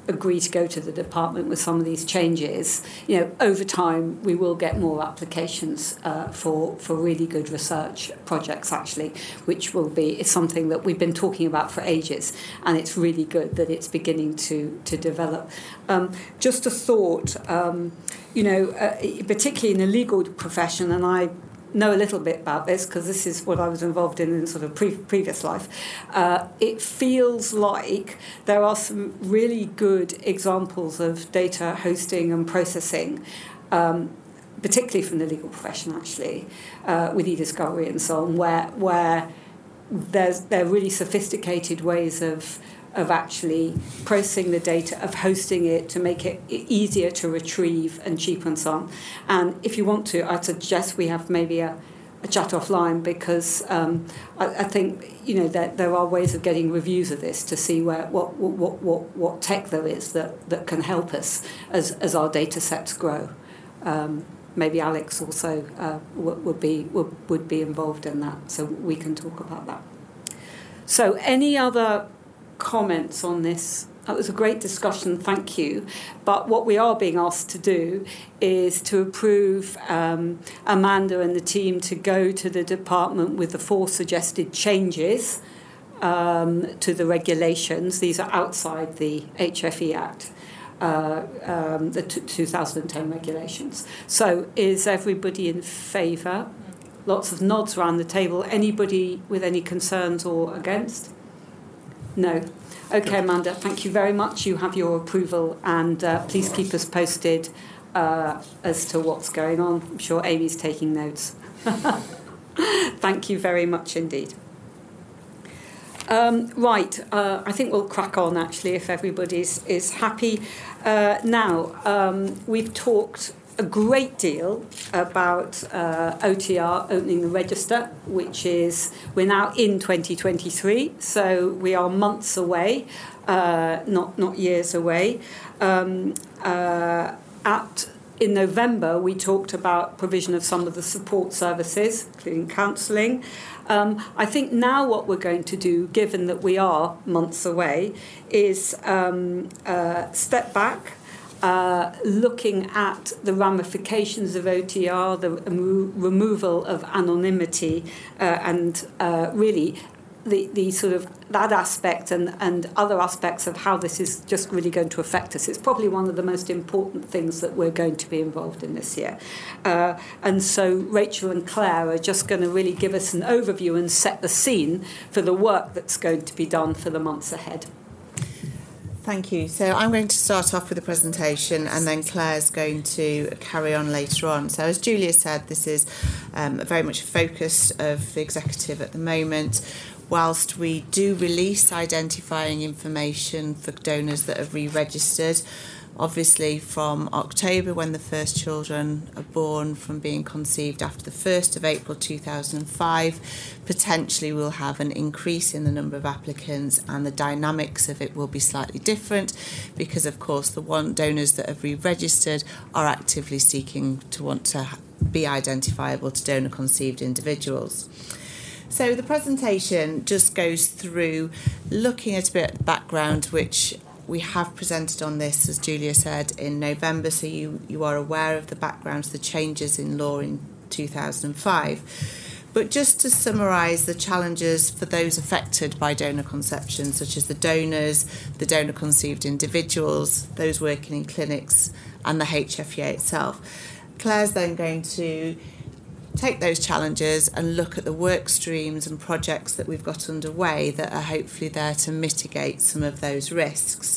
agree to go to the department with some of these changes, you know, over time we will get more applications uh, for for really good research projects, actually, which will be it's something that we've been talking about for ages, and it's really good that it's beginning to to develop. Um, just a thought, um, you know, uh, particularly in the legal profession, and I know a little bit about this because this is what I was involved in in sort of pre previous life. Uh, it feels like there are some really good examples of data hosting and processing, um, particularly from the legal profession, actually, uh, with e-discovery and so on, where where there's there are really sophisticated ways of of actually processing the data, of hosting it to make it easier to retrieve and cheap and so on. And if you want to, I'd suggest we have maybe a, a chat offline, because um, I, I think, you know, that there are ways of getting reviews of this to see where what what what what tech there is that that can help us as as our data sets grow. Um, maybe Alex also uh, would be would, would be involved in that, so we can talk about that. So any other comments on this? That was a great discussion, thank you. But what we are being asked to do is to approve um, Amanda and the team to go to the department with the four suggested changes um, to the regulations. These are outside the H F E Act, uh, um, the two thousand ten regulations. So is everybody in favour? Lots of nods around the table. Anybody with any concerns or against? No. Okay, Amanda, thank you very much. You have your approval, and uh, please keep us posted uh, as to what's going on. I'm sure Amy's taking notes. Thank you very much indeed. Um, right, uh, I think we'll crack on, actually, if everybody's is happy. Uh, now, um, we've talked a great deal about uh, O T R, opening the register, which is, we're now in twenty twenty-three, so we are months away, uh, not, not years away. Um, uh, at, in November, we talked about provision of some of the support services, including counselling. Um, I think now what we're going to do, given that we are months away, is um, uh, step back, Uh, looking at the ramifications of O T R, the remo removal of anonymity, uh, and uh, really the, the sort of that aspect and, and other aspects of how this is just really going to affect us. It's probably one of the most important things that we're going to be involved in this year. Uh, and so Rachel and Claire are just going to really give us an overview and set the scene for the work that's going to be done for the months ahead. Thank you. So I'm going to start off with a presentation, and then Claire's going to carry on later on. So as Julia said, this is um, very much a focus of the executive at the moment. Whilst we do release identifying information for donors that have re-registered, obviously from October, when the first children are born from being conceived after the first of April two thousand five, potentially we'll have an increase in the number of applicants, and the dynamics of it will be slightly different, because of course the one donors that have re-registered are actively seeking to want to be identifiable to donor conceived individuals. So the presentation just goes through looking at a bit of the background, which we have presented on this, as Julia said, in November, so you, you are aware of the background to the changes in law in two thousand five. But just to summarise the challenges for those affected by donor conception, such as the donors, the donor-conceived individuals, those working in clinics, and the H F E A itself. Claire's then going to take those challenges and look at the work streams and projects that we've got underway that are hopefully there to mitigate some of those risks.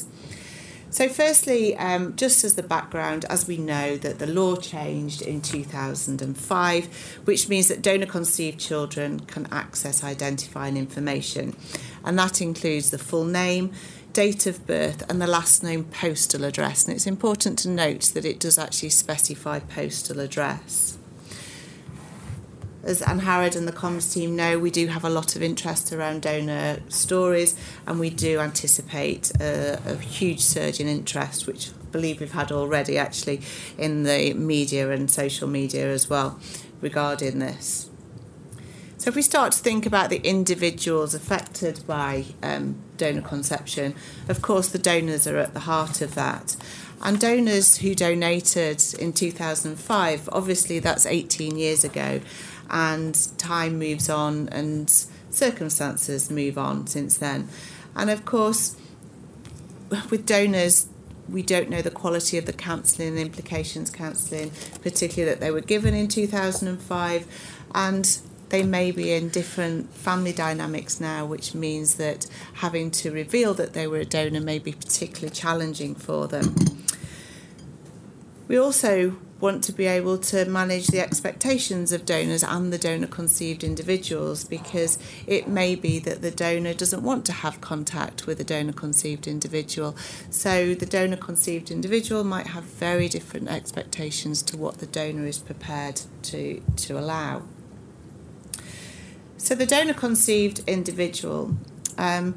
So firstly, um, just as the background, as we know that the law changed in two thousand five, which means that donor-conceived children can access identifying information, and that includes the full name, date of birth and the last known postal address, and it's important to note that it does actually specify postal address. As Anne Harrod and the comms team know, we do have a lot of interest around donor stories, and we do anticipate a, a huge surge in interest, which I believe we've had already actually in the media and social media as well regarding this. So if we start to think about the individuals affected by um, donor conception, of course the donors are at the heart of that. And donors who donated in two thousand five, obviously that's eighteen years ago, and time moves on and circumstances move on since then. And of course, with donors, we don't know the quality of the counselling and implications counselling, particularly that they were given in two thousand five, and they may be in different family dynamics now, which means that having to reveal that they were a donor may be particularly challenging for them. We also want to be able to manage the expectations of donors and the donor-conceived individuals, because it may be that the donor doesn't want to have contact with a donor-conceived individual. So the donor-conceived individual might have very different expectations to what the donor is prepared to, to allow. So the donor-conceived individual, um,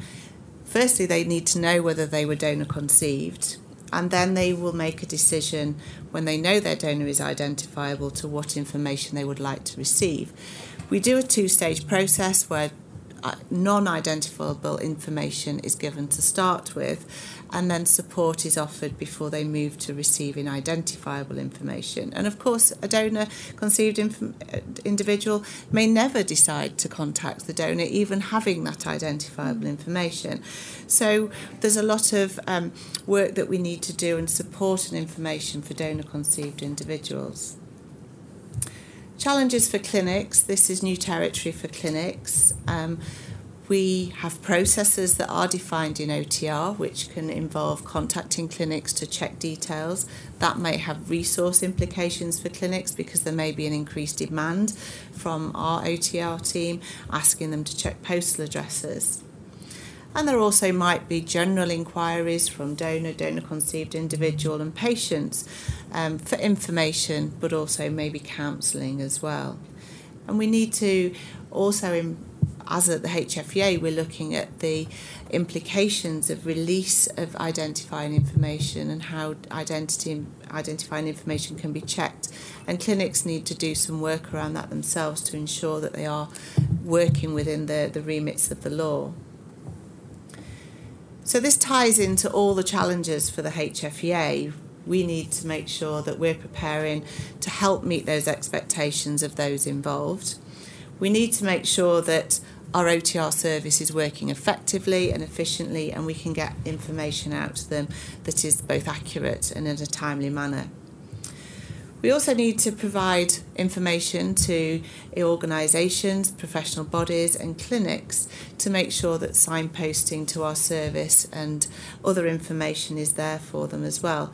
firstly they need to know whether they were donor-conceived, and then they will make a decision when they know their donor is identifiable to what information they would like to receive. We do a two-stage process where non-identifiable information is given to start with, and then support is offered before they move to receiving identifiable information. And of course, a donor-conceived individual may never decide to contact the donor, even having that identifiable information. So there's a lot of um, work that we need to do in support and information for donor-conceived individuals. Challenges for clinics. This is new territory for clinics. Um, we have processes that are defined in O T R, which can involve contacting clinics to check details. That may have resource implications for clinics, because there may be an increased demand from our O T R team asking them to check postal addresses. And there also might be general inquiries from donor, donor-conceived individual and patients um, for information, but also maybe counselling as well. And we need to also, in, as at the H F E A, we're looking at the implications of release of identifying information and how identity, identifying information can be checked. And clinics need to do some work around that themselves to ensure that they are working within the, the remits of the law. So this ties into all the challenges for the H F E A. We need to make sure that we're preparing to help meet those expectations of those involved. We need to make sure that our O T R service is working effectively and efficiently, and we can get information out to them that is both accurate and in a timely manner. We also need to provide information to organisations, professional bodies and clinics to make sure that signposting to our service and other information is there for them as well.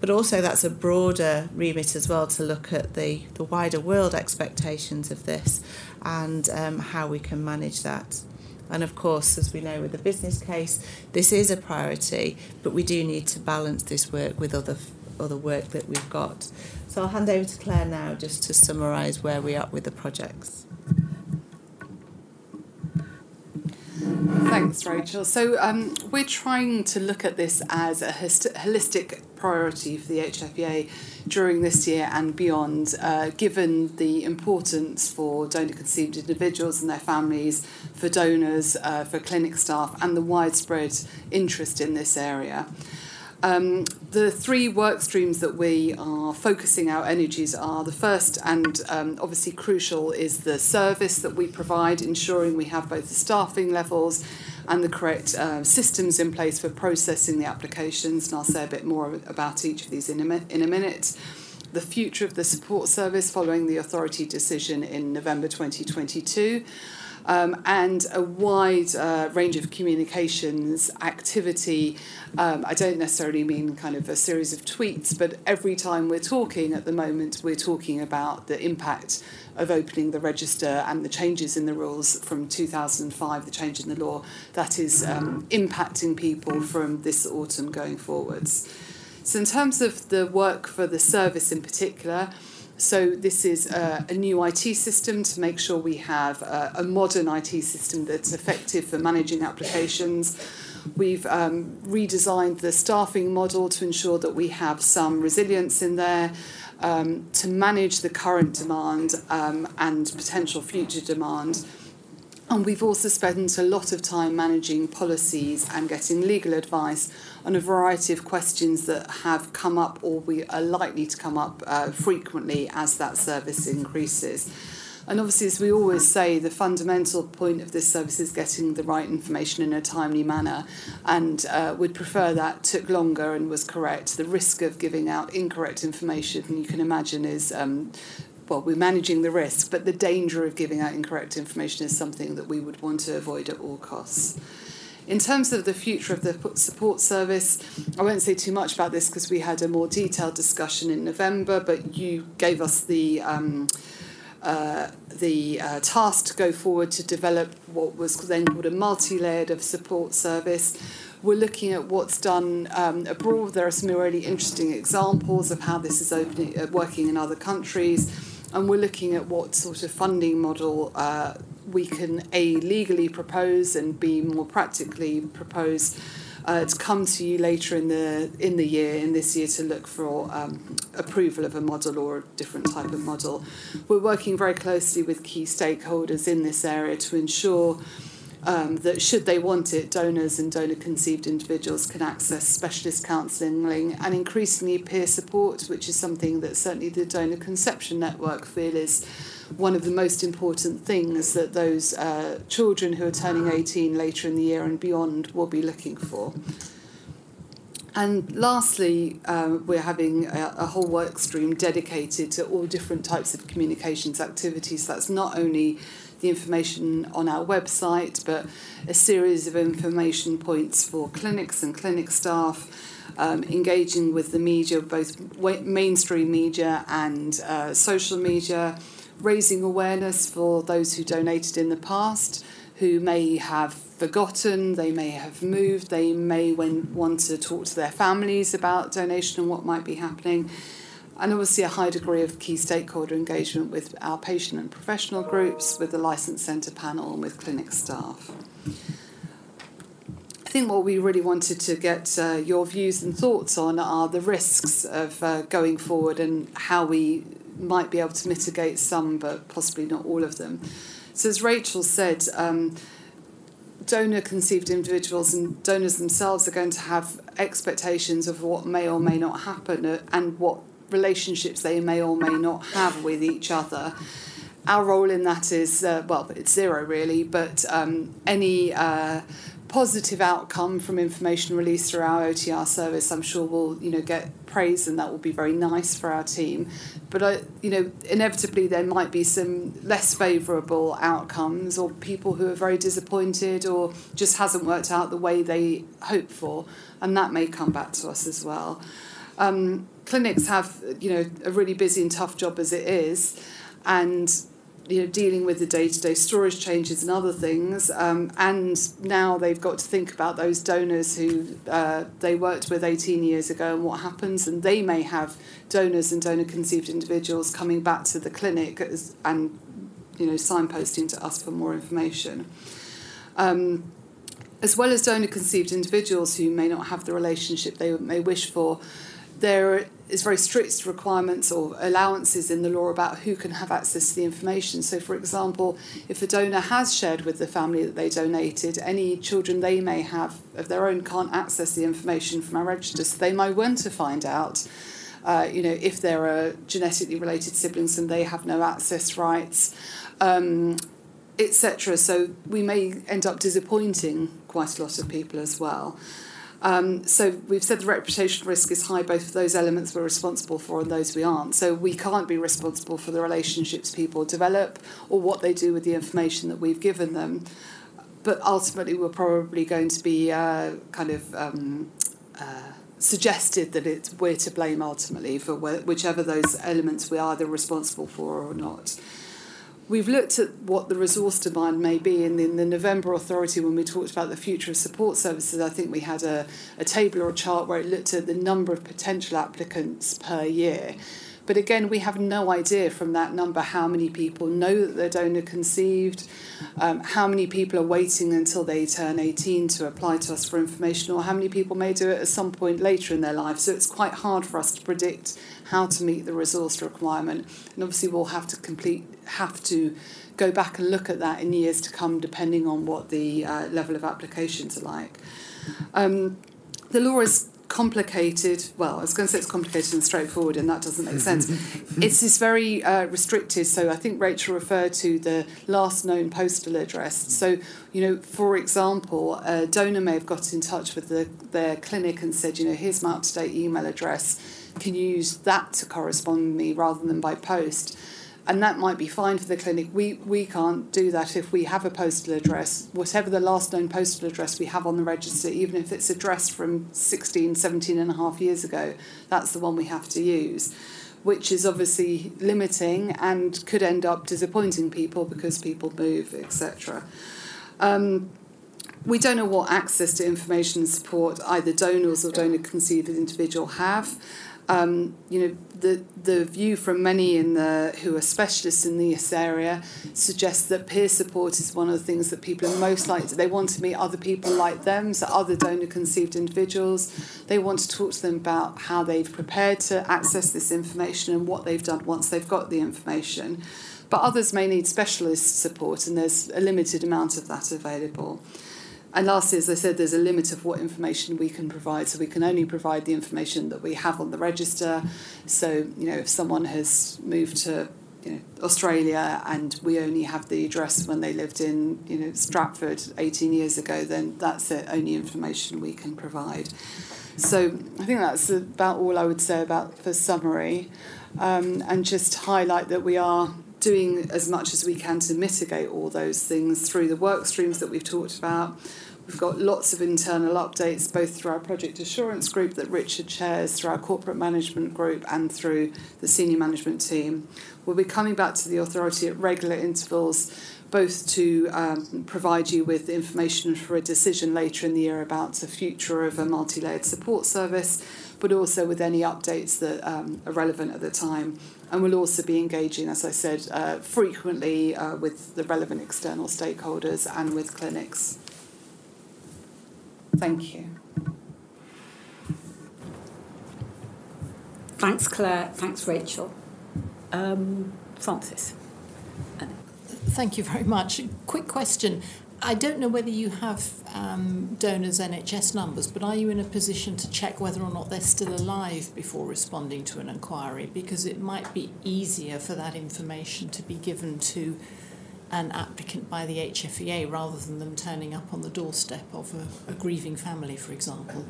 But also that's a broader remit as well, to look at the, the wider world expectations of this and um, how we can manage that. And of course, as we know with the business case, this is a priority, but we do need to balance this work with other other work that we've got. So I'll hand over to Claire now just to summarise where we are with the projects. Thanks, Rachel. So um, we're trying to look at this as a holistic priority for the H F E A during this year and beyond, uh, given the importance for donor-conceived individuals and their families, for donors, uh, for clinic staff, and the widespread interest in this area. Um, the three work streams that we are focusing our energies are, the first and um, obviously crucial is the service that we provide, ensuring we have both the staffing levels and the correct uh, systems in place for processing the applications, and I'll say a bit more about each of these in a, in a minute. The future of the support service following the authority decision in November twenty twenty-two. um, and a wide uh, range of communications activity. Um, I don't necessarily mean kind of a series of tweets, but every time we're talking at the moment, we're talking about the impact of opening the register and the changes in the rules from two thousand five, the change in the law, that is um, impacting people from this autumn going forwards. So in terms of the work for the service in particular, so this is a, a new I T system to make sure we have a, a modern I T system that's effective for managing applications. We've um, redesigned the staffing model to ensure that we have some resilience in there um, to manage the current demand um, and potential future demand. And we've also spent a lot of time managing policies and getting legal advice on a variety of questions that have come up or we are likely to come up uh, frequently as that service increases. And obviously, as we always say, the fundamental point of this service is getting the right information in a timely manner, and uh, we'd prefer that took longer and was correct. The risk of giving out incorrect information, you can imagine, is... Um, well, we're managing the risk, but the danger of giving out incorrect information is something that we would want to avoid at all costs. In terms of the future of the support service, I won't say too much about this because we had a more detailed discussion in November, but you gave us the um, uh, the uh, task to go forward to develop what was then called a multi-layered of support service. We're looking at what's done um, abroad. There are some really interesting examples of how this is opening, uh, working in other countries. And we're looking at what sort of funding model uh, we can, A, legally propose and, B, more practically propose uh, to come to you later in the, in the year, in this year, to look for um, approval of a model or a different type of model. We're working very closely with key stakeholders in this area to ensure Um, that should they want it, donors and donor-conceived individuals can access specialist counselling and increasingly peer support, which is something that certainly the Donor Conception Network feel is one of the most important things that those uh, children who are turning eighteen later in the year and beyond will be looking for. And lastly, um, we're having a, a whole work stream dedicated to all different types of communications activities. That's not only the information on our website, but a series of information points for clinics and clinic staff, um, engaging with the media, both mainstream media and uh, social media, raising awareness for those who donated in the past, who may have forgotten, they may have moved, they may want to talk to their families about donation and what might be happening. And obviously a high degree of key stakeholder engagement with our patient and professional groups, with the Licence Centre panel and with clinic staff. I think what we really wanted to get uh, your views and thoughts on are the risks of uh, going forward and how we might be able to mitigate some, but possibly not all of them. So as Rachel said, um, donor-conceived individuals and donors themselves are going to have expectations of what may or may not happen and what relationships they may or may not have with each other. Our role in that is, uh, well, it's zero really, but um, any uh, positive outcome from information released through our O T R service, I'm sure will, you know, get praise, and that will be very nice for our team. But, uh, you know, inevitably there might be some less favourable outcomes or people who are very disappointed or just hasn't worked out the way they hoped for, and that may come back to us as well. Um, Clinics have, you know, a really busy and tough job as it is, and, you know, dealing with the day-to-day storage changes and other things. Um, and now they've got to think about those donors who uh, they worked with eighteen years ago and what happens. And they may have donors and donor-conceived individuals coming back to the clinic as, and, you know, signposting to us for more information. Um, as well as donor-conceived individuals who may not have the relationship they may wish for, there is very strict requirements or allowances in the law about who can have access to the information. So, for example, if a donor has shared with the family that they donated, any children they may have of their own can't access the information from our register. So they might want to find out, uh, you know, if there are genetically related siblings and they have no access rights, um, et cetera. So we may end up disappointing quite a lot of people as well. Um, so we've said the reputational risk is high, both for those elements we're responsible for and those we aren't. So we can't be responsible for the relationships people develop or what they do with the information that we've given them. But ultimately we're probably going to be uh, kind of um, uh, suggested that it's, we're to blame ultimately for wh whichever those elements we are either responsible for or not. We've looked at what the resource demand may be, and in the November Authority, when we talked about the future of support services, I think we had a, a table or a chart where it looked at the number of potential applicants per year. But again, we have no idea from that number how many people know that they're donor conceived, um, how many people are waiting until they turn eighteen to apply to us for information, or how many people may do it at some point later in their life. So it's quite hard for us to predict how to meet the resource requirement. And obviously we'll have to complete, have to go back and look at that in years to come, depending on what the uh, level of applications are like. Um, the law is complicated. Well, I was going to say it's complicated and straightforward, and that doesn't make sense. It's this very uh, restricted. So I think Rachel referred to the last known postal address. So, you know, for example, a donor may have got in touch with the, their clinic and said, you know, here's my up-to-date email address. Can you use that to correspond with me rather than by post? And that might be fine for the clinic. We, we can't do that if we have a postal address. Whatever the last known postal address we have on the register, even if it's addressed from sixteen, seventeen and a half years ago, that's the one we have to use, which is obviously limiting and could end up disappointing people because people move, et cetera. Um, we don't know what access to information and support either donors or donor-conceived individual have. Um, you know, the, the view from many in the, who are specialists in this area suggests that peer support is one of the things that people are most likely to. They want to meet other people like them, so other donor-conceived individuals. They want to talk to them about how they've prepared to access this information and what they've done once they've got the information. But others may need specialist support, and there's a limited amount of that available. And lastly, as I said, there's a limit of what information we can provide. So we can only provide the information that we have on the register. So, you know, if someone has moved to, you know, Australia and we only have the address when they lived in, you know, Stratford eighteen years ago, then that's the only information we can provide. So I think that's about all I would say about the summary. Um, and just highlight that we are doing as much as we can to mitigate all those things through the work streams that we've talked about. We've got lots of internal updates, both through our project assurance group that Richard chairs, through our corporate management group and through the senior management team. We'll be coming back to the authority at regular intervals, both to um, provide you with information for a decision later in the year about the future of a multi-layered support service, but also with any updates that um, are relevant at the time. And we'll also be engaging, as I said, uh, frequently uh, with the relevant external stakeholders and with clinics. Thank you. Thanks, Claire. Thanks, Rachel. Um, Francis. Thank you very much. Quick question. I don't know whether you have um, donors' N H S numbers, but are you in a position to check whether or not they're still alive before responding to an inquiry? Because it might be easier for that information to be given to an applicant by the H F E A rather than them turning up on the doorstep of a, a grieving family, for example.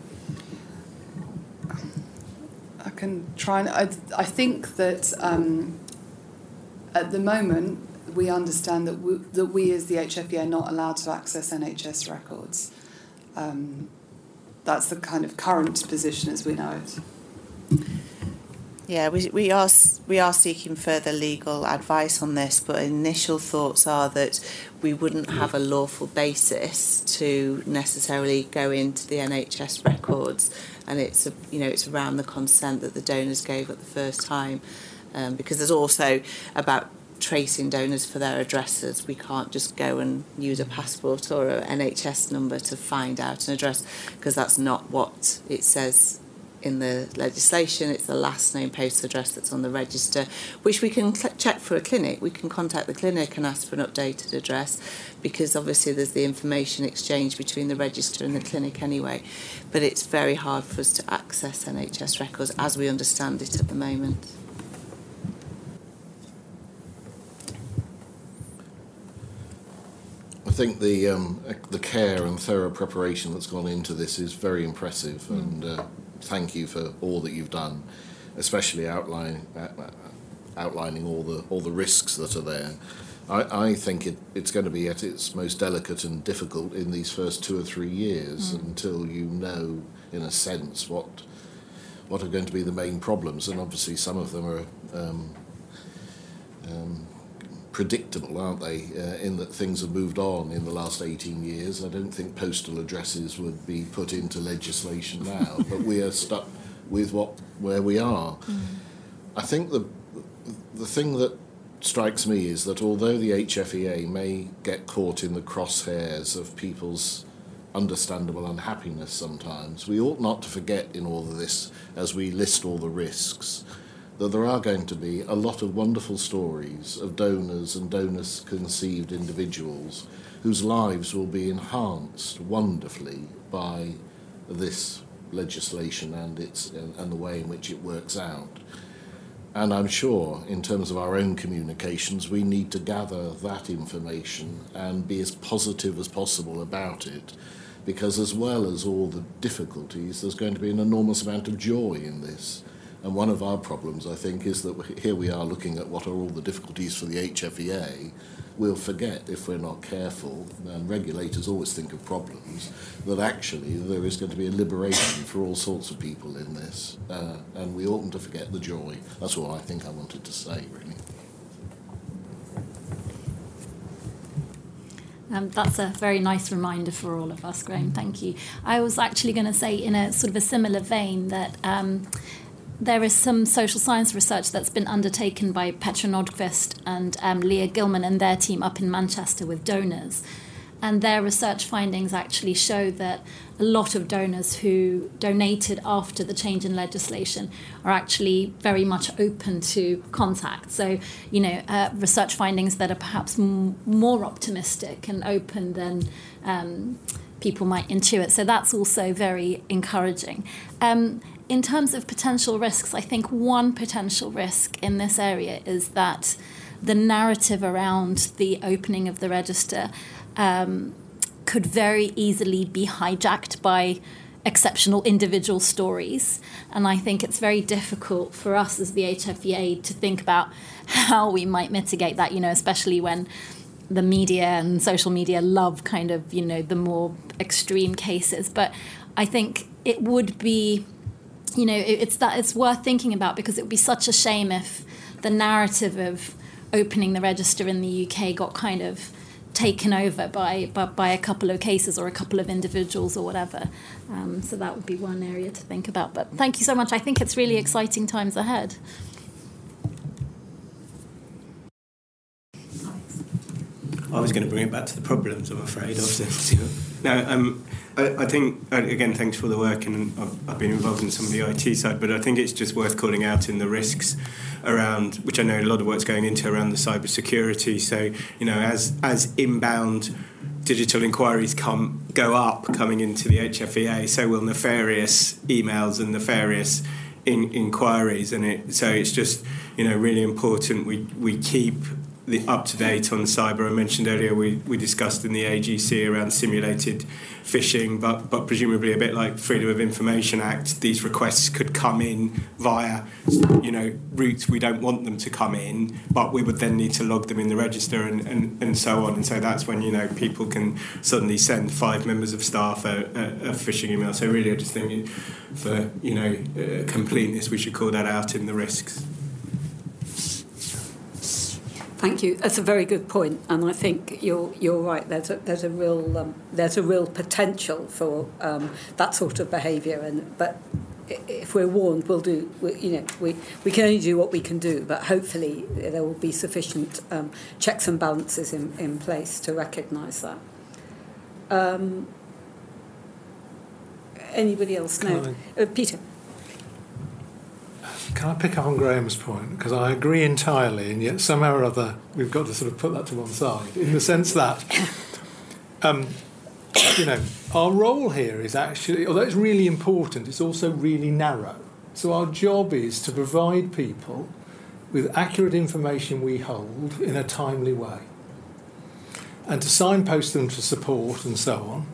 I can try and... I, I think that um, at the moment, we understand that we, that we as the H F E A are not allowed to access N H S records. Um, that's the kind of current position as we know it. Yeah, we, we, are, we are seeking further legal advice on this, but initial thoughts are that we wouldn't have a lawful basis to necessarily go into the N H S records, and it's, a, you know, it's around the consent that the donors gave at the first time, um, because there's also about tracing donors for their addresses. We can't just go and use a passport or an N H S number to find out an address, because that's not what it says in the legislation. It's the last known postal address that's on the register, which we can check for a clinic. We can contact the clinic and ask for an updated address, because obviously there's the information exchange between the register and the clinic anyway. But it's very hard for us to access N H S records as we understand it at the moment. think the um, the care and thorough preparation that's gone into this is very impressive, mm. and uh, thank you for all that you've done, especially outline, uh, outlining all the all the risks that are there. I, I think it, it's going to be at its most delicate and difficult in these first two or three years mm. until you know, in a sense, what what are going to be the main problems, and obviously some of them are um, um, predictable, aren't they, uh, in that things have moved on in the last eighteen years. I don't think postal addresses would be put into legislation now, but we are stuck with what where we are. Mm. I think the the thing that strikes me is that although the H F E A may get caught in the crosshairs of people's understandable unhappiness sometimes, we ought not to forget in all of this, as we list all the risks, that there are going to be a lot of wonderful stories of donors and donor-conceived individuals whose lives will be enhanced wonderfully by this legislation and its and the way in which it works out. And I'm sure, in terms of our own communications, we need to gather that information and be as positive as possible about it, because as well as all the difficulties, there's going to be an enormous amount of joy in this. And one of our problems, I think, is that here we are looking at what are all the difficulties for the H F E A. We'll forget, if we're not careful, and regulators always think of problems, that actually there is going to be a liberation for all sorts of people in this, uh, and we oughtn't to forget the joy. That's all I think I wanted to say, really. Um, that's a very nice reminder for all of us, Graham, thank you. I was actually going to say, in a sort of a similar vein, that um, there is some social science research that's been undertaken by Petra Nordqvist and um, Leah Gilman and their team up in Manchester with donors. And their research findings actually show that a lot of donors who donated after the change in legislation are actually very much open to contact. So, you know, uh, research findings that are perhaps m more optimistic and open than um, people might intuit. So that's also very encouraging. Um, In terms of potential risks, I think one potential risk in this area is that the narrative around the opening of the register um, could very easily be hijacked by exceptional individual stories. And I think it's very difficult for us as the H F E A to think about how we might mitigate that, you know, especially when the media and social media love kind of, you know, the more extreme cases. But I think it would be... You know, it's that it's worth thinking about, because it would be such a shame if the narrative of opening the register in the U K got kind of taken over by by, by a couple of cases or a couple of individuals or whatever. Um, so that would be one area to think about. But thank you so much. I think it's really exciting times ahead. I was going to bring it back to the problems, I'm afraid. No, um, I, I think, again, thanks for the work, and I've, I've been involved in some of the I T side, but I think it's just worth calling out in the risks around, which I know a lot of work's going into around the cyber security. So, you know, as, as inbound digital inquiries come go up coming into the H F E A, so will nefarious emails and nefarious in, inquiries. And it, so it's just, you know, really important we, we keep... the up-to-date on cyber. I mentioned earlier we, we discussed in the A G C around simulated phishing, but, but presumably a bit like Freedom of Information Act, these requests could come in via, you know, routes we don't want them to come in, but we would then need to log them in the register and, and, and so on. And so that's when, you know, people can suddenly send five members of staff a, a, a phishing email. So really I just think for, you know, uh, completeness, we should call that out in the risks. Thank you. That's a very good point, and I think you're you're right. There's a there's a real um, there's a real potential for um, that sort of behaviour, and but if we're warned, we'll do. We, you know, we we can only do what we can do, but hopefully there will be sufficient um, checks and balances in in place to recognise that. Um, anybody else? No, uh, Peter. Can I pick up on Graham's point? Because I agree entirely, and yet somehow or other we've got to sort of put that to one side, in the sense that, um, you know, our role here is actually, although it's really important, it's also really narrow. So our job is to provide people with accurate information we hold in a timely way. and to signpost them to support and so on.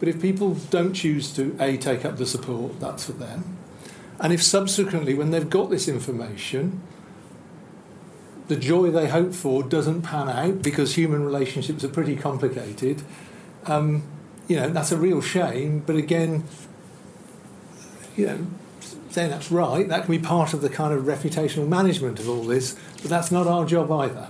But if people don't choose to, A, take up the support, that's for them. And if subsequently, when they've got this information, the joy they hope for doesn't pan out because human relationships are pretty complicated, um, you know, that's a real shame. But again, you know, saying that's right, that can be part of the kind of reputational management of all this, but that's not our job either.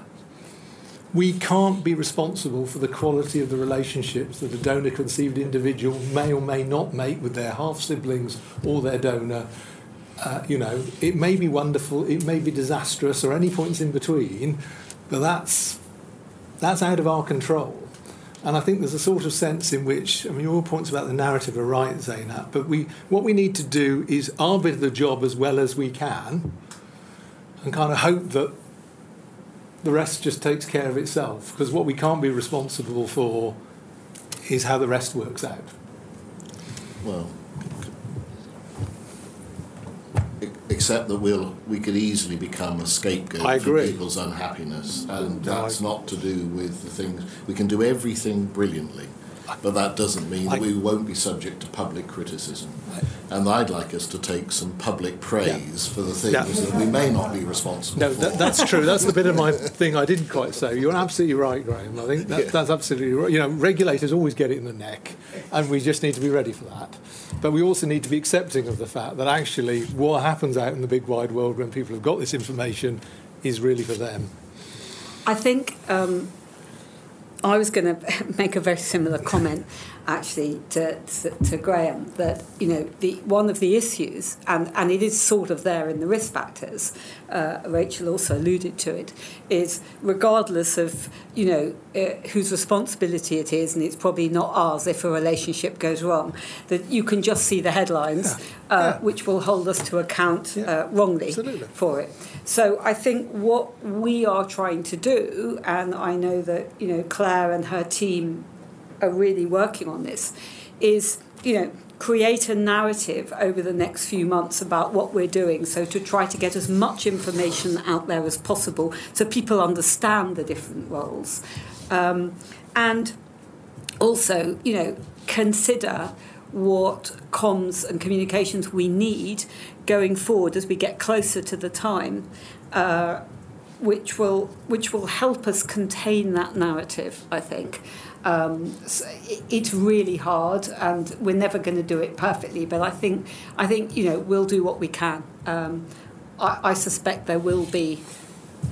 We can't be responsible for the quality of the relationships that a donor-conceived individual may or may not make with their half-siblings or their donor. Uh, you know, it may be wonderful, it may be disastrous, or any points in between, but that's, that's out of our control. And I think there's a sort of sense in which, I mean, your points about the narrative are right, Zainab, but we, what we need to do is our bit of the job as well as we can and kind of hope that the rest just takes care of itself, because what we can't be responsible for is how the rest works out. Well, except that we'll, we could easily become a scapegoat I agree. for people's unhappiness, and that's not to do with the things. We can do everything brilliantly, but that doesn't mean that we won't be subject to public criticism. And I'd like us to take some public praise yeah. for the things yeah. that we may not be responsible no, for. No, that, that's true. That's the bit of my thing I didn't quite say. You're absolutely right, Graham. I think that, yeah. that's absolutely right. You know, regulators always get it in the neck, and we just need to be ready for that. But we also need to be accepting of the fact that actually what happens out in the big wide world when people have got this information is really for them. I think... Um I was going to make a very similar comment, actually, to, to, to Graham, that, you know, the, one of the issues, and, and it is sort of there in the risk factors, uh, Rachel also alluded to it, is regardless of, you know, uh, whose responsibility it is, and it's probably not ours if a relationship goes wrong, that you can just see the headlines, yeah. Uh, yeah. which will hold us to account yeah. uh, wrongly Absolutely. for it. So I think what we are trying to do, and I know that, you know, Claire and her team are really working on this, is, you know, create a narrative over the next few months about what we're doing, so to try to get as much information out there as possible so people understand the different roles. Um, and also, you know, consider what comms and communications we need going forward as we get closer to the time, uh, which will which will help us contain that narrative, I think. Um, so it, it's really hard, and we're never going to do it perfectly, but I think, I think you know, we'll do what we can. Um, I, I suspect there will be...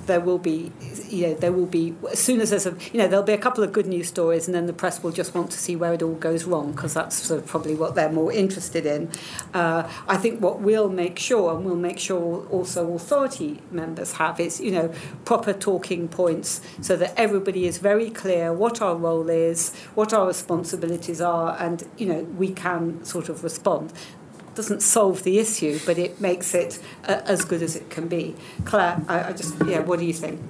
There will be, you know, there will be, as soon as there's a, you know, there'll be a couple of good news stories, and then the press will just want to see where it all goes wrong, because that's sort of probably what they're more interested in. Uh, I think what we'll make sure, and we'll make sure also authority members have, is, you know, proper talking points so that everybody is very clear what our role is, what our responsibilities are, and, you know, we can sort of respond. Doesn't solve the issue, but it makes it uh, as good as it can be. Claire, I, I just, yeah, what do you think?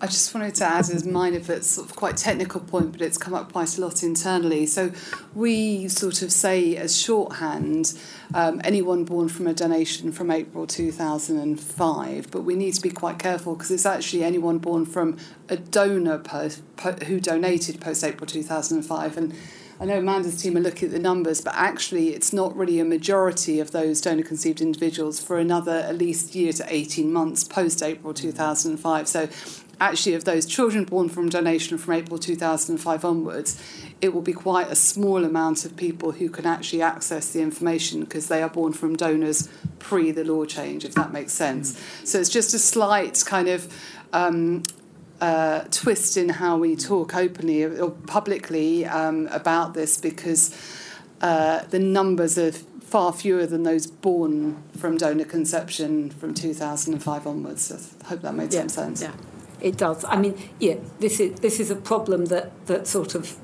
I just wanted to add as mine of it's sort of quite technical point, but it's come up quite a lot internally. So we sort of say as shorthand, um, anyone born from a donation from April two thousand five, but we need to be quite careful because it's actually anyone born from a donor post, po who donated post April two thousand five. And I know Amanda's team are looking at the numbers, but actually it's not really a majority of those donor-conceived individuals for another at least year to eighteen months post-April two thousand five. So actually of those children born from donation from April two thousand five onwards, it will be quite a small amount of people who can actually access the information because they are born from donors pre the law change, if that makes sense. Mm-hmm. So it's just a slight kind of... Um, Uh, twist in how we talk openly or publicly um, about this, because uh, the numbers are far fewer than those born from donor conception from two thousand five onwards. So I hope that made yeah, some sense. Yeah, it does. I mean, yeah, this is this is a problem that that sort of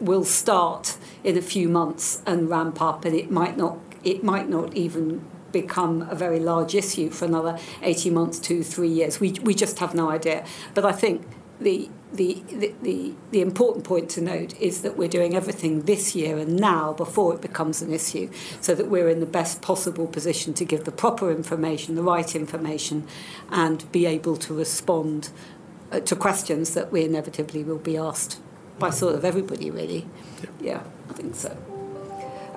will start in a few months and ramp up, and it might not it might not even become a very large issue for another eighteen months, two, three years. We, we just have no idea. But I think the, the, the, the, the important point to note is that we're doing everything this year and now before it becomes an issue, so that we're in the best possible position to give the proper information, the right information, and be able to respond to questions that we inevitably will be asked. by sort of everybody, really. Yeah, yeah, I think so.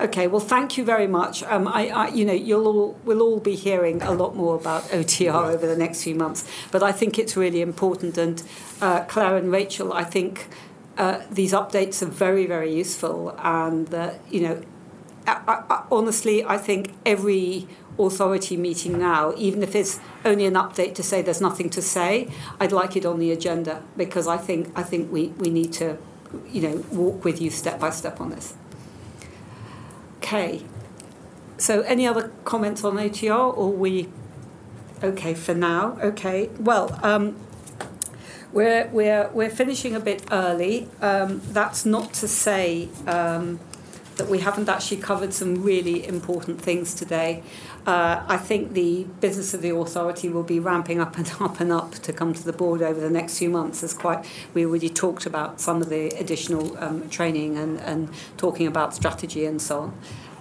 Okay, well, thank you very much. Um, I, I, you know, you'll all, we'll all be hearing a lot more about O T R over the next few months, but I think it's really important. And uh, Claire and Rachel, I think uh, these updates are very, very useful. And uh, you know, I, I, honestly, I think every authority meeting now, even if it's only an update to say there's nothing to say, I'd like it on the agenda, because I think I think we we need to, you know, walk with you step by step on this. Okay, so any other comments on O T R, or we okay for now? Okay, well, um, we're we're we're finishing a bit early. Um, that's not to say um, that we haven't actually covered some really important things today. Uh, I think the business of the authority will be ramping up and up and up to come to the board over the next few months. As quite, we already talked about some of the additional um, training and, and talking about strategy and so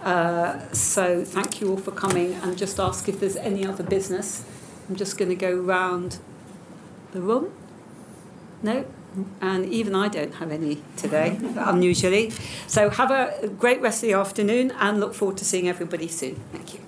on. Uh, so thank you all for coming, and just ask if there's any other business. I'm just going to go round the room. No? And even I don't have any today, unusually. So have a great rest of the afternoon, and look forward to seeing everybody soon. Thank you.